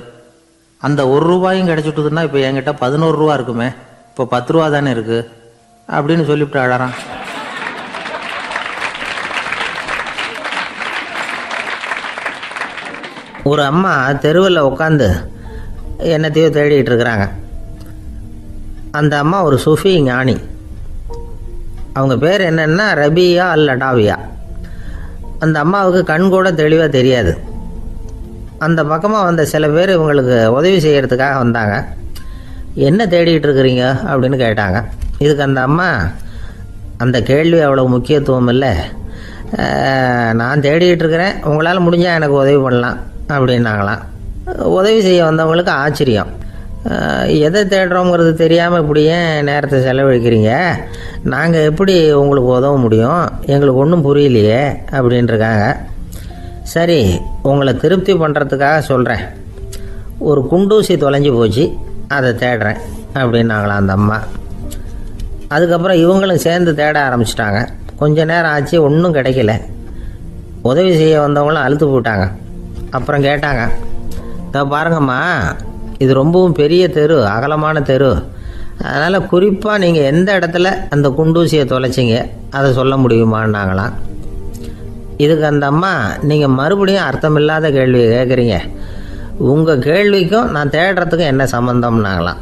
அந்த ₹1 கிடச்சிட்டுதுன்னா இப்போ என்கிட்ட ₹11 இருக்குமே, இப்போ ₹10 தானே இருக்குது அப்படின்னு சொல்லிவிட்டு அழறான். ஒரு அம்மா தெருவில் உட்காந்து என்னத்தையோ தேடிக்கிட்டு இருக்கிறாங்க. அந்த அம்மா ஒரு சூஃபி ஞானி. அவங்க பேர் என்னென்னா ரபியா அல்லடாவியா. அந்த அம்மாவுக்கு கண் கூட தெளிவாக தெரியாது. அந்த பக்கமாக வந்த சில பேர் இவங்களுக்கு உதவி செய்கிறதுக்காக வந்தாங்க. என்ன தேடிகிட்டு இருக்கிறீங்க அப்படின்னு கேட்டாங்க. இதுக்கு அந்த அம்மா, அந்த கேள்வி அவ்வளோ முக்கியத்துவம் இல்லை, நான் தேடிகிட்டு இருக்கிறேன், உங்களால் முடிஞ்சால் எனக்கு உதவி பண்ணலாம் அப்படின்னாங்களாம். உதவி செய்ய வந்தவங்களுக்கு ஆச்சரியம். எதை தேடுறோங்கிறது தெரியாமல் இப்படியே நேரத்தை செலவழிக்கிறீங்க, நாங்கள் எப்படி உங்களுக்கு உதவ முடியும், எங்களுக்கு ஒன்றும் புரியலையே அப்படின்ட்டுருக்காங்க. சரி, உங்களை திருப்தி பண்ணுறதுக்காக சொல்கிறேன், ஒரு குண்டூசி தொலைஞ்சி போச்சு, அதை தேடுறேன் அப்படின்னாங்களாம் அந்த அம்மா. அதுக்கப்புறம் இவங்களும் சேர்ந்து தேட ஆரம்பிச்சிட்டாங்க. கொஞ்ச நேரம் ஆச்சு, ஒன்றும் கிடைக்கல. உதவி செய்ய வந்தவங்களும் அழுத்து போட்டாங்க. அப்புறம் கேட்டாங்க, இதோ பாருங்கம்மா, இது ரொம்பவும் பெரிய தெரு, அகலமான தெரு, அதனால் குறிப்பாக நீங்கள் எந்த இடத்துல அந்த குண்டூசியை தொலைச்சிங்க அதை சொல்ல முடியுமான்னாங்களாம். இதுக்கு அந்த அம்மா, நீங்கள் மறுபடியும் அர்த்தமில்லாத கேள்வியை கேட்குறீங்க, உங்கள் கேள்விக்கும் நான் தேடுறதுக்கும் என்ன சம்மந்தம்னாங்களாம்.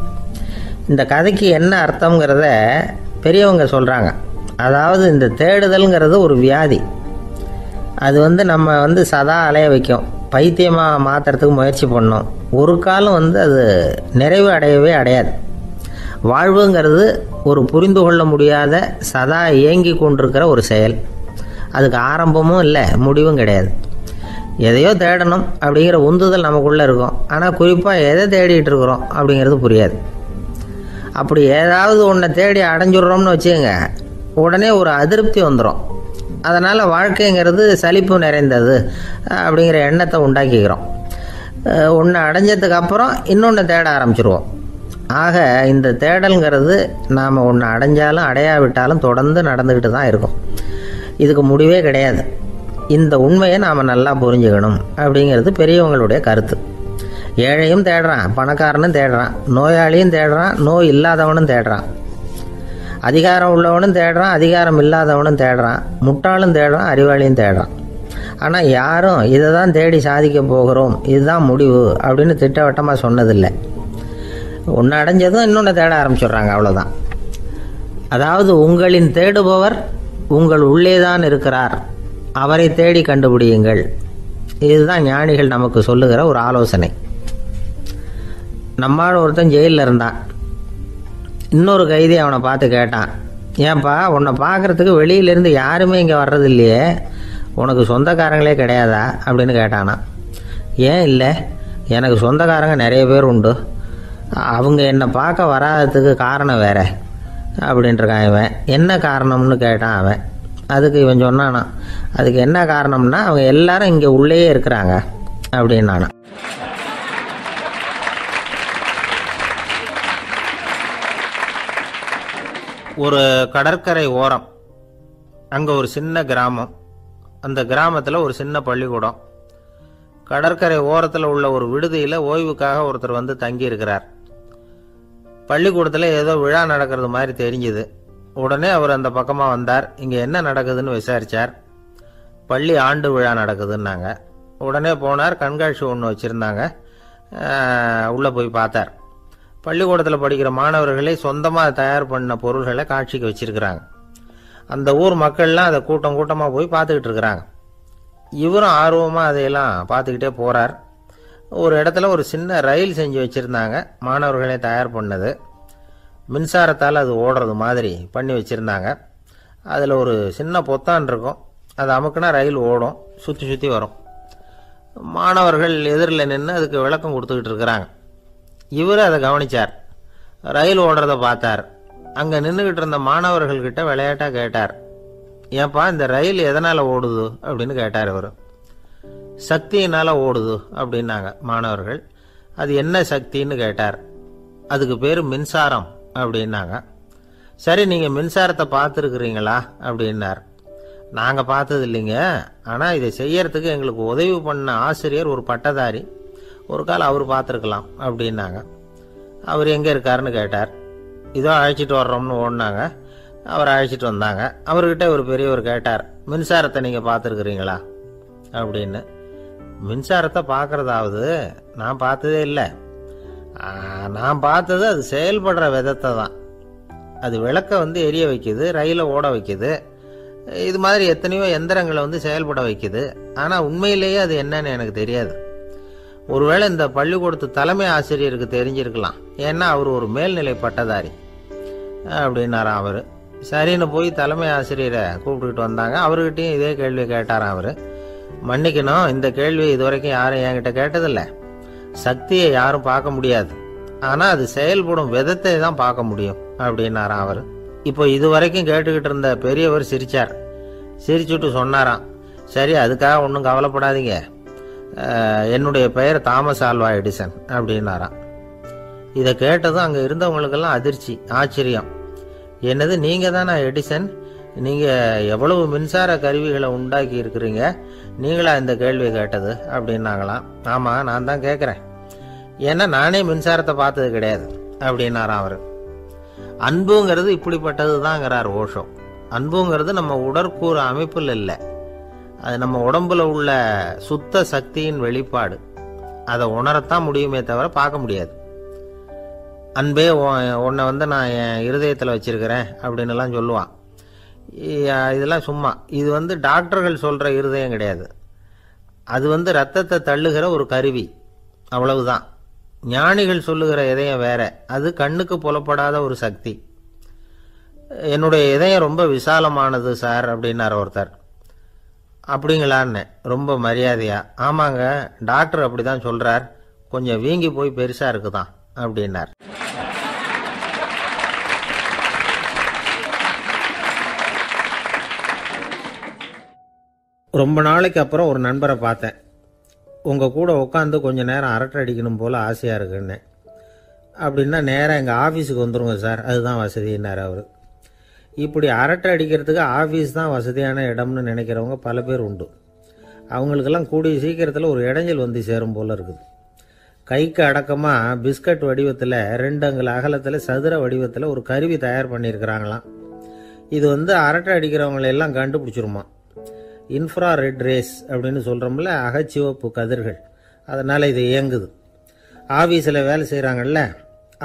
இந்த கதைக்கு என்ன அர்த்தங்கிறத பெரியவங்க சொல்கிறாங்க. அதாவது இந்த தேடுதல்ங்கிறது ஒரு வியாதி. அது வந்து நம்ம வந்து சதா அலைய வைக்கும், பைத்தியமாக மாற்றுறதுக்கு முயற்சி பண்ணோம். ஒரு காலம் வந்து அது நிறைவு அடையவே அடையாது. வாழ்வுங்கிறது ஒரு புரிந்து கொள்ள முடியாத சதா இயங்கி கொண்டிருக்கிற ஒரு செயல். அதுக்கு ஆரம்பமும் இல்லை, முடிவும் கிடையாது. எதையோ தேடணும் அப்படிங்கிற உந்துதல் நமக்குள்ளே இருக்கும். ஆனால் குறிப்பாக எதை தேடிகிட்டு இருக்கிறோம் அப்படிங்கிறது புரியாது. அப்படி ஏதாவது ஒன்றை தேடி அடைஞ்சிடுறோம்னு வச்சுக்கோங்க, உடனே ஒரு அதிருப்தி வந்துடும். அதனால் வாழ்க்கைங்கிறது சலிப்பு நிறைந்தது அப்படிங்கிற எண்ணத்தை உண்டாக்கிக்கிறோம். ஒன்று அடைஞ்சதுக்கப்புறம் இன்னொன்று தேட ஆரம்பிச்சிருவோம். ஆக இந்த தேடல்ங்கிறது நாம் ஒன்று அடைஞ்சாலும் அடையாவிட்டாலும் தொடர்ந்து நடந்துக்கிட்டு தான் இருக்கும். இதுக்கு முடிவே கிடையாது. இந்த உண்மையை நாம் நல்லா புரிஞ்சுக்கணும் அப்படிங்கிறது பெரியவங்களுடைய கருத்து. ஏழையும் தேடுறான், பணக்காரனும் தேடுறான், நோயாளியும் தேடுறான், நோய் இல்லாதவனும் தேடுறான், அதிகாரம் உள்ளவனும் தேடுறான், அதிகாரம் இல்லாதவனும் தேடுறான், முட்டாளும் தேடுறான், அறிவாளியும் தேடுறான். ஆனால் யாரும் இதை தான் தேடி சாதிக்க போகிறோம், இதுதான் முடிவு அப்படின்னு திட்டவட்டமாக சொன்னதில்லை. ஒன்று அடைஞ்சதும் இன்னொன்று தேட ஆரம்பிச்சிடுறாங்க, அவ்வளோதான். அதாவது உங்களின் தேடுபவர் உங்கள் உள்ளே தான் இருக்கிறார், அவரை தேடி கண்டுபிடியுங்கள். இதுதான் ஞானிகள் நமக்கு சொல்லுகிற ஒரு ஆலோசனை. நம்மால் ஒருத்தன் ஜெயிலில் இருந்தான். இன்னொரு கைதி அவனை பார்த்து கேட்டான், ஏன்பா உன்னை பார்க்குறதுக்கு வெளியிலேருந்து யாருமே இங்கே வர்றது இல்லையே, உனக்கு சொந்தக்காரங்களே கிடையாதா அப்படின்னு கேட்டானான். ஏன் இல்லை, எனக்கு சொந்தக்காரங்க நிறைய பேர் உண்டு, அவங்க என்னை பார்க்க வராததுக்கு காரணம் வேறு அப்படின்ட்டுருக்கான் இவன். என்ன காரணம்னு கேட்டான் அவன். அதுக்கு இவன் சொன்னானா, அதுக்கு என்ன காரணம்னா அவங்க எல்லாரும் இங்கே உள்ளேயே இருக்கிறாங்க அப்படின்னானா. ஒரு கடற்கரை ஓரம், அங்கே ஒரு சின்ன கிராமம். அந்த கிராமத்தில் ஒரு சின்ன பள்ளிக்கூடம். கடற்கரை ஓரத்தில் உள்ள ஒரு விடுதியில் ஓய்வுக்காக ஒருத்தர் வந்து தங்கியிருக்கிறார். பள்ளிக்கூடத்தில் ஏதோ விழா நடக்கிறது மாதிரி தெரிஞ்சுது. உடனே அவர் அந்த பக்கமாக வந்தார். இங்கே என்ன நடக்குதுன்னு விசாரித்தார். பள்ளி ஆண்டு விழா நடக்குதுன்னாங்க. உடனே போனார். கண்காட்சி ஒன்று வச்சுருந்தாங்க. உள்ளே போய் பார்த்தார். பள்ளிக்கூடத்தில் படிக்கிற மாணவர்களே சொந்தமாக தயார் பண்ண பொருள்களை காட்சிக்கு வச்சுருக்கிறாங்க. அந்த ஊர் மக்கள்லாம் அதை கூட்டம் கூட்டமாக போய் பார்த்துக்கிட்டு இருக்கிறாங்க. இவரும் ஆர்வமாக அதையெல்லாம் பார்த்துக்கிட்டே போகிறார். ஒரு இடத்துல ஒரு சின்ன ரயில் செஞ்சு வச்சுருந்தாங்க. மாணவர்களே தயார் பண்ணது. மின்சாரத்தால் அது ஓடுறது மாதிரி பண்ணி வச்சுருந்தாங்க. அதில் ஒரு சின்ன பொத்தான் இருக்கும். அதை அமுக்குனா ரயில் ஓடும், சுற்றி சுற்றி வரும். மாணவர்கள் எதிரில் நின்று அதுக்கு விளக்கம் கொடுத்துக்கிட்டு இருக்கிறாங்க. இவர் அதை கவனித்தார். ரயில் ஓடுறதை பார்த்தார். அங்கே நின்றுக்கிட்டு இருந்த மாணவர்கள்கிட்ட விளையாட்டாக கேட்டார், ஏன்ப்பா இந்த ரயில் எதனால் ஓடுது அப்படின்னு கேட்டார். இவர் சக்தியினால் ஓடுது அப்படின்னாங்க மாணவர்கள். அது என்ன சக்தின்னு கேட்டார். அதுக்கு பேர் மின்சாரம் அப்படின்னாங்க. சரி, நீங்கள் மின்சாரத்தை பார்த்துருக்குறீங்களா அப்படின்னார். நாங்கள் பார்த்தது இல்லைங்க, ஆனால் இதை செய்யறதுக்கு எங்களுக்கு உதவி பண்ண ஆசிரியர் ஒரு பட்டதாரி, ஒரு கால் அவர் பார்த்துருக்கலாம் அப்படின்னாங்க. அவர் எங்கே இருக்காருன்னு கேட்டார். இதோ அழைச்சிட்டு வர்றோம்னு ஓடினாங்க. அவர் அழைச்சிட்டு வந்தாங்க. அவர்கிட்ட ஒரு பெரியவர் கேட்டார், மின்சாரத்தை நீங்கள் பார்த்துருக்குறீங்களா அப்படின்னு. மின்சாரத்தை பார்க்குறதாவது, நான் பார்த்ததே இல்லை. நான் பார்த்தது அது செயல்படுற விதத்தை தான். அது விளக்கை வந்து எரிய வைக்கிது, ரயிலை ஓட வைக்கிது, இது மாதிரி எத்தனையோ எந்திரங்களை வந்து செயல்பட வைக்கிது. ஆனால் உண்மையிலேயே அது என்னன்னு எனக்கு தெரியாது. ஒருவேளை இந்த பள்ளிக்கூடத்து தலைமை ஆசிரியருக்கு தெரிஞ்சிருக்கலாம், ஏன்னா அவர் ஒரு மேல்நிலை பட்டதாரி அப்படின்னாராம் அவர். சரின்னு போய் தலைமை ஆசிரியரை கூப்பிட்டுக்கிட்டு வந்தாங்க. அவர்கிட்டையும் இதே கேள்வி கேட்டாராம் அவர். மன்னிக்கணும், இந்த கேள்வி இதுவரைக்கும் யாரும் என்கிட்ட கேட்டதில்லை. சக்தியை யாரும் பார்க்க முடியாது, ஆனால் அது செயல்படும் விதத்தை தான் பார்க்க முடியும் அப்படின்னாராம் அவர். இப்போ இது வரைக்கும் கேட்டுக்கிட்டு இருந்த பெரியவர் சிரித்தார். சிரிச்சுட்டு சொன்னாராம், சரி அதுக்காக ஒன்றும் கவலைப்படாதீங்க, என்னுடைய பெயர் தாமஸ் ஆல்வா எடிசன் அப்படின்னாராம். இதை கேட்டதும் அங்கே இருந்தவங்களுக்கெல்லாம் அதிர்ச்சி, ஆச்சரியம். என்னது, நீங்கள் தானா எடிசன்? நீங்கள் எவ்வளவு மின்சார கருவிகளை உண்டாக்கி இருக்கிறீங்க, நீங்களா இந்த கேள்வி கேட்டது அப்படின்னாங்களாம். ஆமாம், நான் தான் கேட்குறேன், ஏன்னா நானே மின்சாரத்தை பார்த்தது கிடையாது அப்படின்னாராம் அவர். அன்புங்கிறது இப்படிப்பட்டது தான்ங்கிறார் ஓஷோ. அன்புங்கிறது நம்ம உடற்கூறு அமைப்பில் இல்லை, அது நம்ம உடம்பில் உள்ள சுத்த சக்தியின் வெளிப்பாடு. அதை உணரத்தான் முடியுமே தவிர பார்க்க முடியாது. அன்பே உன்னை வந்து நான் என் இருதயத்தில் வச்சுருக்கிறேன் அப்படின்னுலாம் சொல்லுவான். இதெல்லாம் சும்மா. இது வந்து டாக்டர்கள் சொல்கிற இருதயம் கிடையாது, அது வந்து ரத்தத்தை தள்ளுகிற ஒரு கருவி, அவ்வளவுதான். ஞானிகள் சொல்லுகிற இதயம் வேற, அது கண்ணுக்கு புலப்படாத ஒரு சக்தி. என்னுடைய இதயம் ரொம்ப விசாலமானது சார் அப்படின்னார் ஒருத்தர். அப்படிங்களான்னு ரொம்ப மரியாதையா. ஆமாங்க, டாக்டர் அப்படி தான் சொல்கிறார், கொஞ்சம் வீங்கி போய் பெருசாக இருக்குதான் அப்படின்னார். ரொம்ப நாளைக்கு அப்புறம் ஒரு நண்பரை பார்த்தேன். உங்கள் கூட உட்காந்து கொஞ்சம் நேரம் அரட்டை அடிக்கணும் போல் ஆசையாக இருக்குன்னு. அப்படின்னா நேராக எங்கள் ஆஃபீஸுக்கு வந்துடுங்க சார், அதுதான் வசதின்னார் அவர். இப்படி அரட்டை அடிக்கிறதுக்கு ஆஃபீஸ் தான் வசதியான இடம்னு நினைக்கிறவங்க பல பேர் உண்டு. அவங்களுக்கெல்லாம் கூடிய சீக்கிரத்தில் ஒரு இடைஞ்சல் வந்து சேரும் போல் இருக்குது. கைக்கு அடக்கமாக பிஸ்கட் வடிவத்தில் 2 அங்குல அகலத்தில் சதுர வடிவத்தில் ஒரு கருவி தயார் பண்ணியிருக்கிறாங்களாம். இது வந்து அரட்டை அடிக்கிறவங்களெல்லாம் கண்டுபிடிச்சிருமா. இன்ஃப்ரா ரெட் ரேஸ் அப்படின்னு சொல்கிறோம்ல, அகச்சிவப்பு கதிர்கள், அதனால் இது இயங்குது. ஆஃபீஸில் வேலை செய்கிறாங்கல்ல,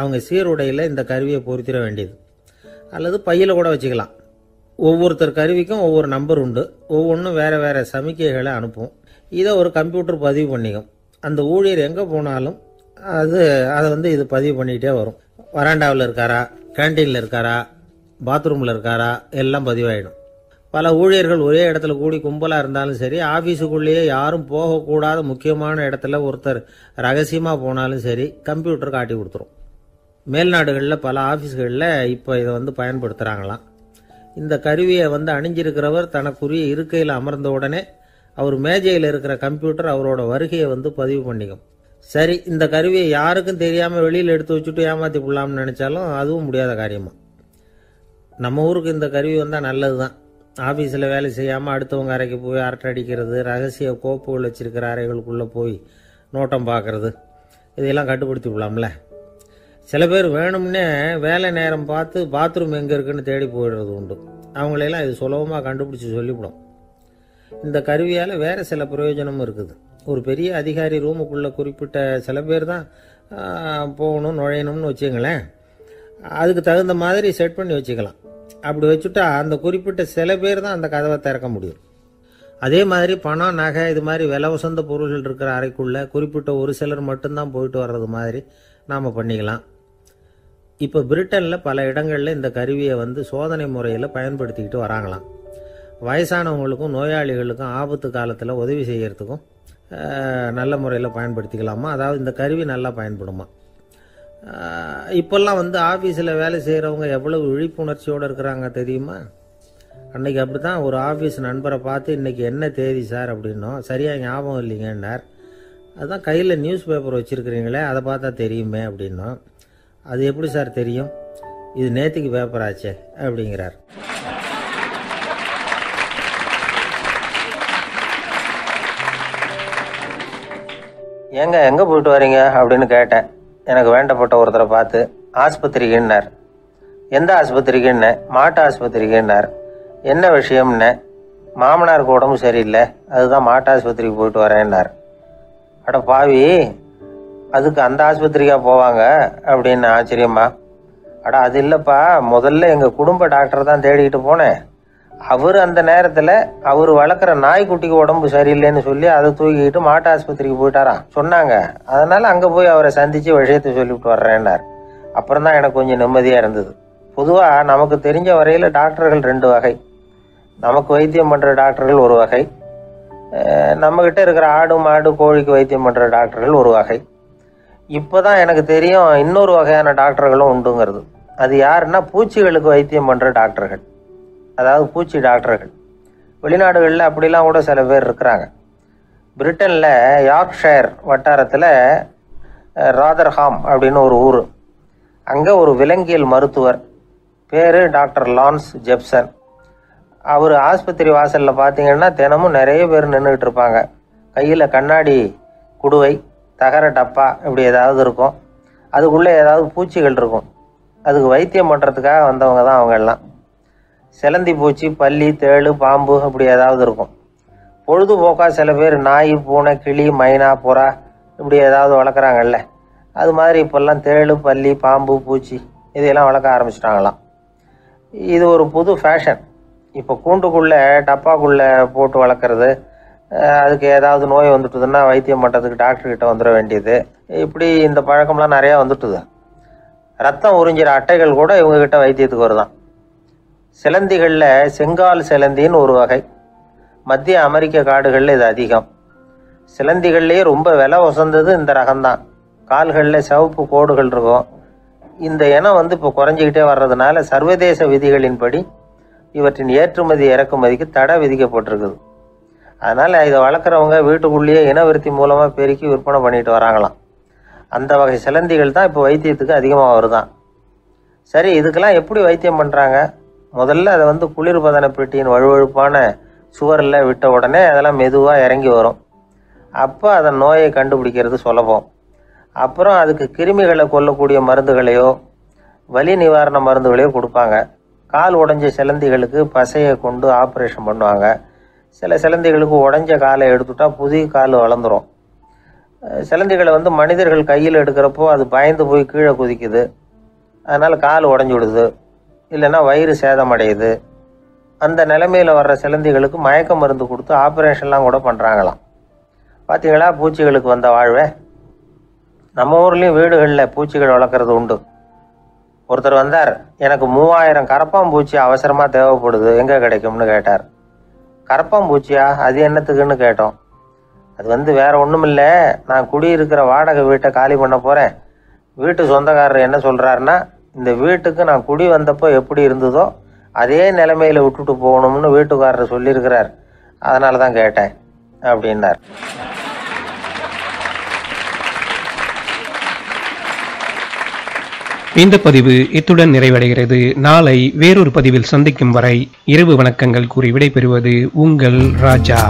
அவங்க சீருடையில் இந்த கருவியை பொருத்திட வேண்டியது, அல்லது பையில் கூட வச்சுக்கலாம். ஒவ்வொருத்தர் கருவிக்கும் ஒவ்வொரு நம்பர் உண்டு. ஒவ்வொன்றும் வேறு வேறு சமிக்கைகளை அனுப்பும். இதை ஒரு கம்ப்யூட்டர் பதிவு பண்ணிக்கும். அந்த ஊழியர் எங்கே போனாலும் அதை வந்து இது பதிவு பண்ணிக்கிட்டே வரும். வராண்டாவில் இருக்காரா, கேண்டீனில் இருக்காரா, பாத்ரூமில் இருக்காரா, எல்லாம் பதிவாயிடும். பல ஊழியர்கள் ஒரே இடத்துல கூடி கும்பலாக இருந்தாலும் சரி, ஆஃபீஸுக்குள்ளேயே யாரும் போகக்கூடாத முக்கியமான இடத்துல ஒருத்தர் ரகசியமாக போனாலும் சரி, கம்ப்யூட்டர் காட்டி கொடுத்துரும். மேல்நாடுகளில் பல ஆஃபீஸ்களில் இப்போ இதை வந்து பயன்படுத்துகிறாங்களாம். இந்த கருவியை வந்து அணிஞ்சிருக்கிறவர் தனக்குரிய இருக்கையில் அமர்ந்த உடனே அவர் மேஜையில் இருக்கிற கம்ப்யூட்டர் அவரோட வருகையை வந்து பதிவு பண்ணிக்கும். சரி, இந்த கருவியை யாருக்கும் தெரியாமல் வெளியில் எடுத்து வச்சுட்டு ஏமாற்றி கொள்ளலாம்னு நினச்சாலும் அதுவும் முடியாத காரியமாக. நம்ம ஊருக்கு இந்த கருவி வந்தால் நல்லது தான். ஆஃபீஸில் வேலை செய்யாமல் அடுத்தவங்க அறைக்கு போய் அரட்டை அடிக்கிறது, ரகசிய கோப்புகள் வச்சுருக்கிற அறைகளுக்குள்ளே போய் நோட்டம் பார்க்குறது, இதெல்லாம் கட்டுப்படுத்தி கொள்ளலாம்ல. சில பேர் வேணும்னே வேலை நேரம் பார்த்து பாத்ரூம் எங்கே இருக்குன்னு தேடி போயிடுறது உண்டு. அவங்களையெல்லாம் இது சுலபமாக கண்டுபிடிச்சி சொல்லிவிடும். இந்த கருவியால் வேறு சில பிரயோஜனமும் இருக்குது. ஒரு பெரிய அதிகாரி ரூமுக்குள்ளே குறிப்பிட்ட சில பேர் தான் போகணும் நுழையணும்னு வச்சுங்களேன், அதுக்கு தகுந்த மாதிரி செட் பண்ணி வச்சுக்கலாம். அப்படி வச்சுட்டா அந்த குறிப்பிட்ட சில பேர் தான் அந்த கதவை திறக்க முடியும். அதே மாதிரி பணம், நகை, இது மாதிரி விலை உசந்த பொருள்கள் இருக்கிற அறைக்குள்ளே குறிப்பிட்ட ஒரு சிலர் மட்டும்தான் போயிட்டு வர்றது மாதிரி நாம் பண்ணிக்கலாம். இப்போ பிரிட்டனில் பல இடங்களில் இந்த கருவியை வந்து சோதனை முறையில் பயன்படுத்திக்கிட்டு வராங்களாம். வயசானவங்களுக்கும் நோயாளிகளுக்கும் ஆபத்து காலத்தில் உதவி செய்கிறதுக்கும் நல்ல முறையில் பயன்படுத்திக்கலாமா, அதாவது இந்த கருவி நல்லா பயன்படுமா. இப்போல்லாம் வந்து ஆஃபீஸில் வேலை செய்கிறவங்க எவ்வளவு விழிப்புணர்ச்சியோடு இருக்கிறாங்க தெரியுமா? அன்றைக்கி அப்படி தான் ஒரு ஆஃபீஸ் நண்பரை பார்த்து இன்றைக்கி என்ன தேதி சார் அப்படின்னோம். சரியாக ஞாபகம் இல்லைங்கன்னார். அதுதான் கையில் நியூஸ் பேப்பர் வச்சுருக்கிறீங்களே அதை பார்த்தா தெரியுமே அப்படின்னோம். அது எப்படி சார் தெரியும், இது நேற்றுக்கு பேப்பர் ஆச்சே அப்படிங்கிறார். ஏங்க எங்கே போயிட்டு வரீங்க அப்படின்னு கேட்டேன். எனக்கு வேண்டப்பட்ட ஒருத்தரை பார்த்து ஆஸ்பத்திரிக்குன்னார். எந்த ஆஸ்பத்திரிக்குன்னு, மாட்டு ஆஸ்பத்திரிக்குன்னார். என்ன விஷயம்னு, மாமனாருக்கு உடம்பு சரியில்லை, அதுதான் மாட்டு ஆஸ்பத்திரிக்கு போயிட்டு வரேன்னார். அட பாவி, அதுக்கு அந்த ஆஸ்பத்திரிக்காக போவாங்க அப்படின்னு ஆச்சரியமா. அட அது இல்லைப்பா, முதல்ல எங்கள் குடும்ப டாக்டர் தான் தேடிக்கிட்டு போனேன். அவர் அந்த நேரத்தில் அவர் வளர்க்குற நாய்க்குட்டிக்கு உடம்பு சரியில்லைன்னு சொல்லி அதை தூக்கிக்கிட்டு மாட்டு ஆஸ்பத்திரிக்கு போயிட்டாராம் சொன்னாங்க. அதனால் அங்கே போய் அவரை சந்தித்து விஷயத்தை சொல்லிவிட்டு வர்றேன்னார். அப்புறம் தான் எனக்கு கொஞ்சம் நிம்மதியாக இருந்தது. பொதுவாக நமக்கு தெரிஞ்ச வரையில் டாக்டர்கள் ரெண்டு வகை. நமக்கு வைத்தியம் பண்ணுற டாக்டர்கள் ஒரு வகை, நம்மக்கிட்ட இருக்கிற ஆடு மாடு கோழிக்கு வைத்தியம் பண்ணுற டாக்டர்கள் ஒரு வகை. இப்போ தான் எனக்கு தெரியும் இன்னொரு வகையான டாக்டர்களும் உண்டுங்கிறது. அது யாருன்னா பூச்சிகளுக்கு வைத்தியம் பண்ணுற டாக்டர்கள், அதாவது பூச்சி டாக்டர்கள். வெளிநாடுகளில் அப்படிலாம் கூட சில பேர் இருக்கிறாங்க. பிரிட்டனில் யார்க்ஷயர் வட்டாரத்தில் ராதர்ஹாம் அப்படின்னு ஒரு ஊர். அங்கே ஒரு விலங்கியல் மருத்துவர் பேர் டாக்டர் லான்ஸ் ஜெப்சன். அவர் ஆஸ்பத்திரி வாசலில் பார்த்தீங்கன்னா தினமும் நிறைய பேர் நின்றுக்கிட்டு இருப்பாங்க. கையில் கண்ணாடி குடுவை, தகர டப்பா இப்படி ஏதாவது இருக்கும். அதுக்குள்ளே ஏதாவது பூச்சிகள் இருக்கும். அதுக்கு வைத்தியம் பண்ணுறதுக்காக வந்தவங்க தான் அவங்க எல்லாம். சிலந்தி பூச்சி, பல்லி, தேள், பாம்பு அப்படி ஏதாவது இருக்கும். பொழுதுபோக்காக சில பேர் நாய், பூனை, கிளி, மைனா, புறா இப்படி ஏதாவது வளர்க்குறாங்கல்ல, அது மாதிரி இப்போல்லாம் தேள், பல்லி, பாம்பு, பூச்சி இதையெல்லாம் வளர்க்க ஆரம்பிச்சிட்டாங்களாம். இது ஒரு புது ஃபேஷன். இப்போ கூண்டுக்குள்ளே டப்பாக்குள்ளே போட்டு வளர்க்குறது, அதுக்கு ஏதாவது நோய் வந்துட்டுதுன்னா வைத்தியம் பண்ணுறதுக்கு டாக்டர்கிட்ட வந்துட வேண்டியது, இப்படி இந்த பழக்கம்லாம் நிறையா வந்துட்டுது. ரத்தம் உறிஞ்சிற அட்டைகள் கூட இவங்ககிட்ட வைத்தியத்துக்கு வருதான். சிலந்திகளில் செங்கால் சிலந்தின்னு ஒரு வகை. மத்திய அமெரிக்க காடுகளில் இது அதிகம். சிலந்திகள்லேயே ரொம்ப விலை உசந்தது இந்த ரகம்தான். கால்களில் சிவப்பு கோடுகள் இருக்கும். இந்த இனம் வந்து இப்போ குறைஞ்சிக்கிட்டே வர்றதுனால சர்வதேச விதிகளின்படி இவற்றின் ஏற்றுமதி இறக்குமதிக்கு தடை விதிக்கப்பட்டிருக்குது. அதனால் இதை வளர்க்குறவங்க வீட்டுக்குள்ளேயே இனவிருத்தி மூலமாக பெருக்கி விற்பனை பண்ணிட்டு வராங்களாம். அந்த வகை சிலந்திகள் தான் இப்போ வைத்தியத்துக்கு அதிகமாக வருதான். சரி, இதுக்கெல்லாம் எப்படி வைத்தியம் பண்ணுறாங்க? முதல்ல அதை வந்து குளிர்பதன பெட்டியின் வழுவழுப்பான சுவரில் விட்ட உடனே அதெல்லாம் மெதுவாக இறங்கி வரும். அப்போ அதை நோயை கண்டுபிடிக்கிறது சுலபம். அப்புறம் அதுக்கு கிருமிகளை கொல்லக்கூடிய மருந்துகளையோ வலி நிவாரண மருந்துகளையோ கொடுப்பாங்க. கால் உடைஞ்ச சிலந்திகளுக்கு பசையை கொண்டு ஆப்ரேஷன் பண்ணுவாங்க. சில சிலந்திகளுக்கு உடஞ்ச காலை எடுத்துட்டா புதிய கால் வளர்ந்துடும். சிலந்திகளை வந்து மனிதர்கள் கையில் எடுக்கிறப்போ அது பயந்து போய் கீழே குதிக்குது. அதனால் கால் உடஞ்சி விடுது, இல்லைன்னா வயிறு சேதமடையுது. அந்த நிலைமையில் வர்ற சிலந்திகளுக்கு மயக்க மருந்து கொடுத்து ஆப்ரேஷன்லாம் கூட பண்ணுறாங்களாம். பார்த்திங்களா பூச்சிகளுக்கு வந்த வாழ்வே? நம்ம ஊர்லேயும் வீடுகளில் பூச்சிகள் வளர்க்குறது உண்டு. ஒருத்தர் வந்தார், எனக்கு 3000 கரப்பாம்பூச்சி அவசரமாக தேவைப்படுது, எங்கே கிடைக்கும்னு கேட்டார். கரப்பாம்பூச்சியா, அது என்னத்துக்குன்னு கேட்டோம். அது வந்து வேறு ஒன்றும் இல்லை, நான் குடியிருக்கிற வாடகை வீட்டை காலி பண்ண போகிறேன், வீட்டு சொந்தக்காரர் என்ன சொல்கிறாருன்னா, இந்த வீட்டுக்கு நான் குடி வந்தப்போ எப்படி இருந்ததோ அதே நிலைமையில் விட்டுட்டு போகணும்னு வீட்டுக்காரர் சொல்லியிருக்கிறார், அதனால தான் கேட்டேன் அப்படின்னார். இந்த பதிவு இத்துடன் நிறைவடைகிறது. நாளை வேறொரு பதிவில் சந்திக்கும் வரை இரவு வணக்கங்கள் கூறி விடைபெறுவது உங்கள் ராஜா.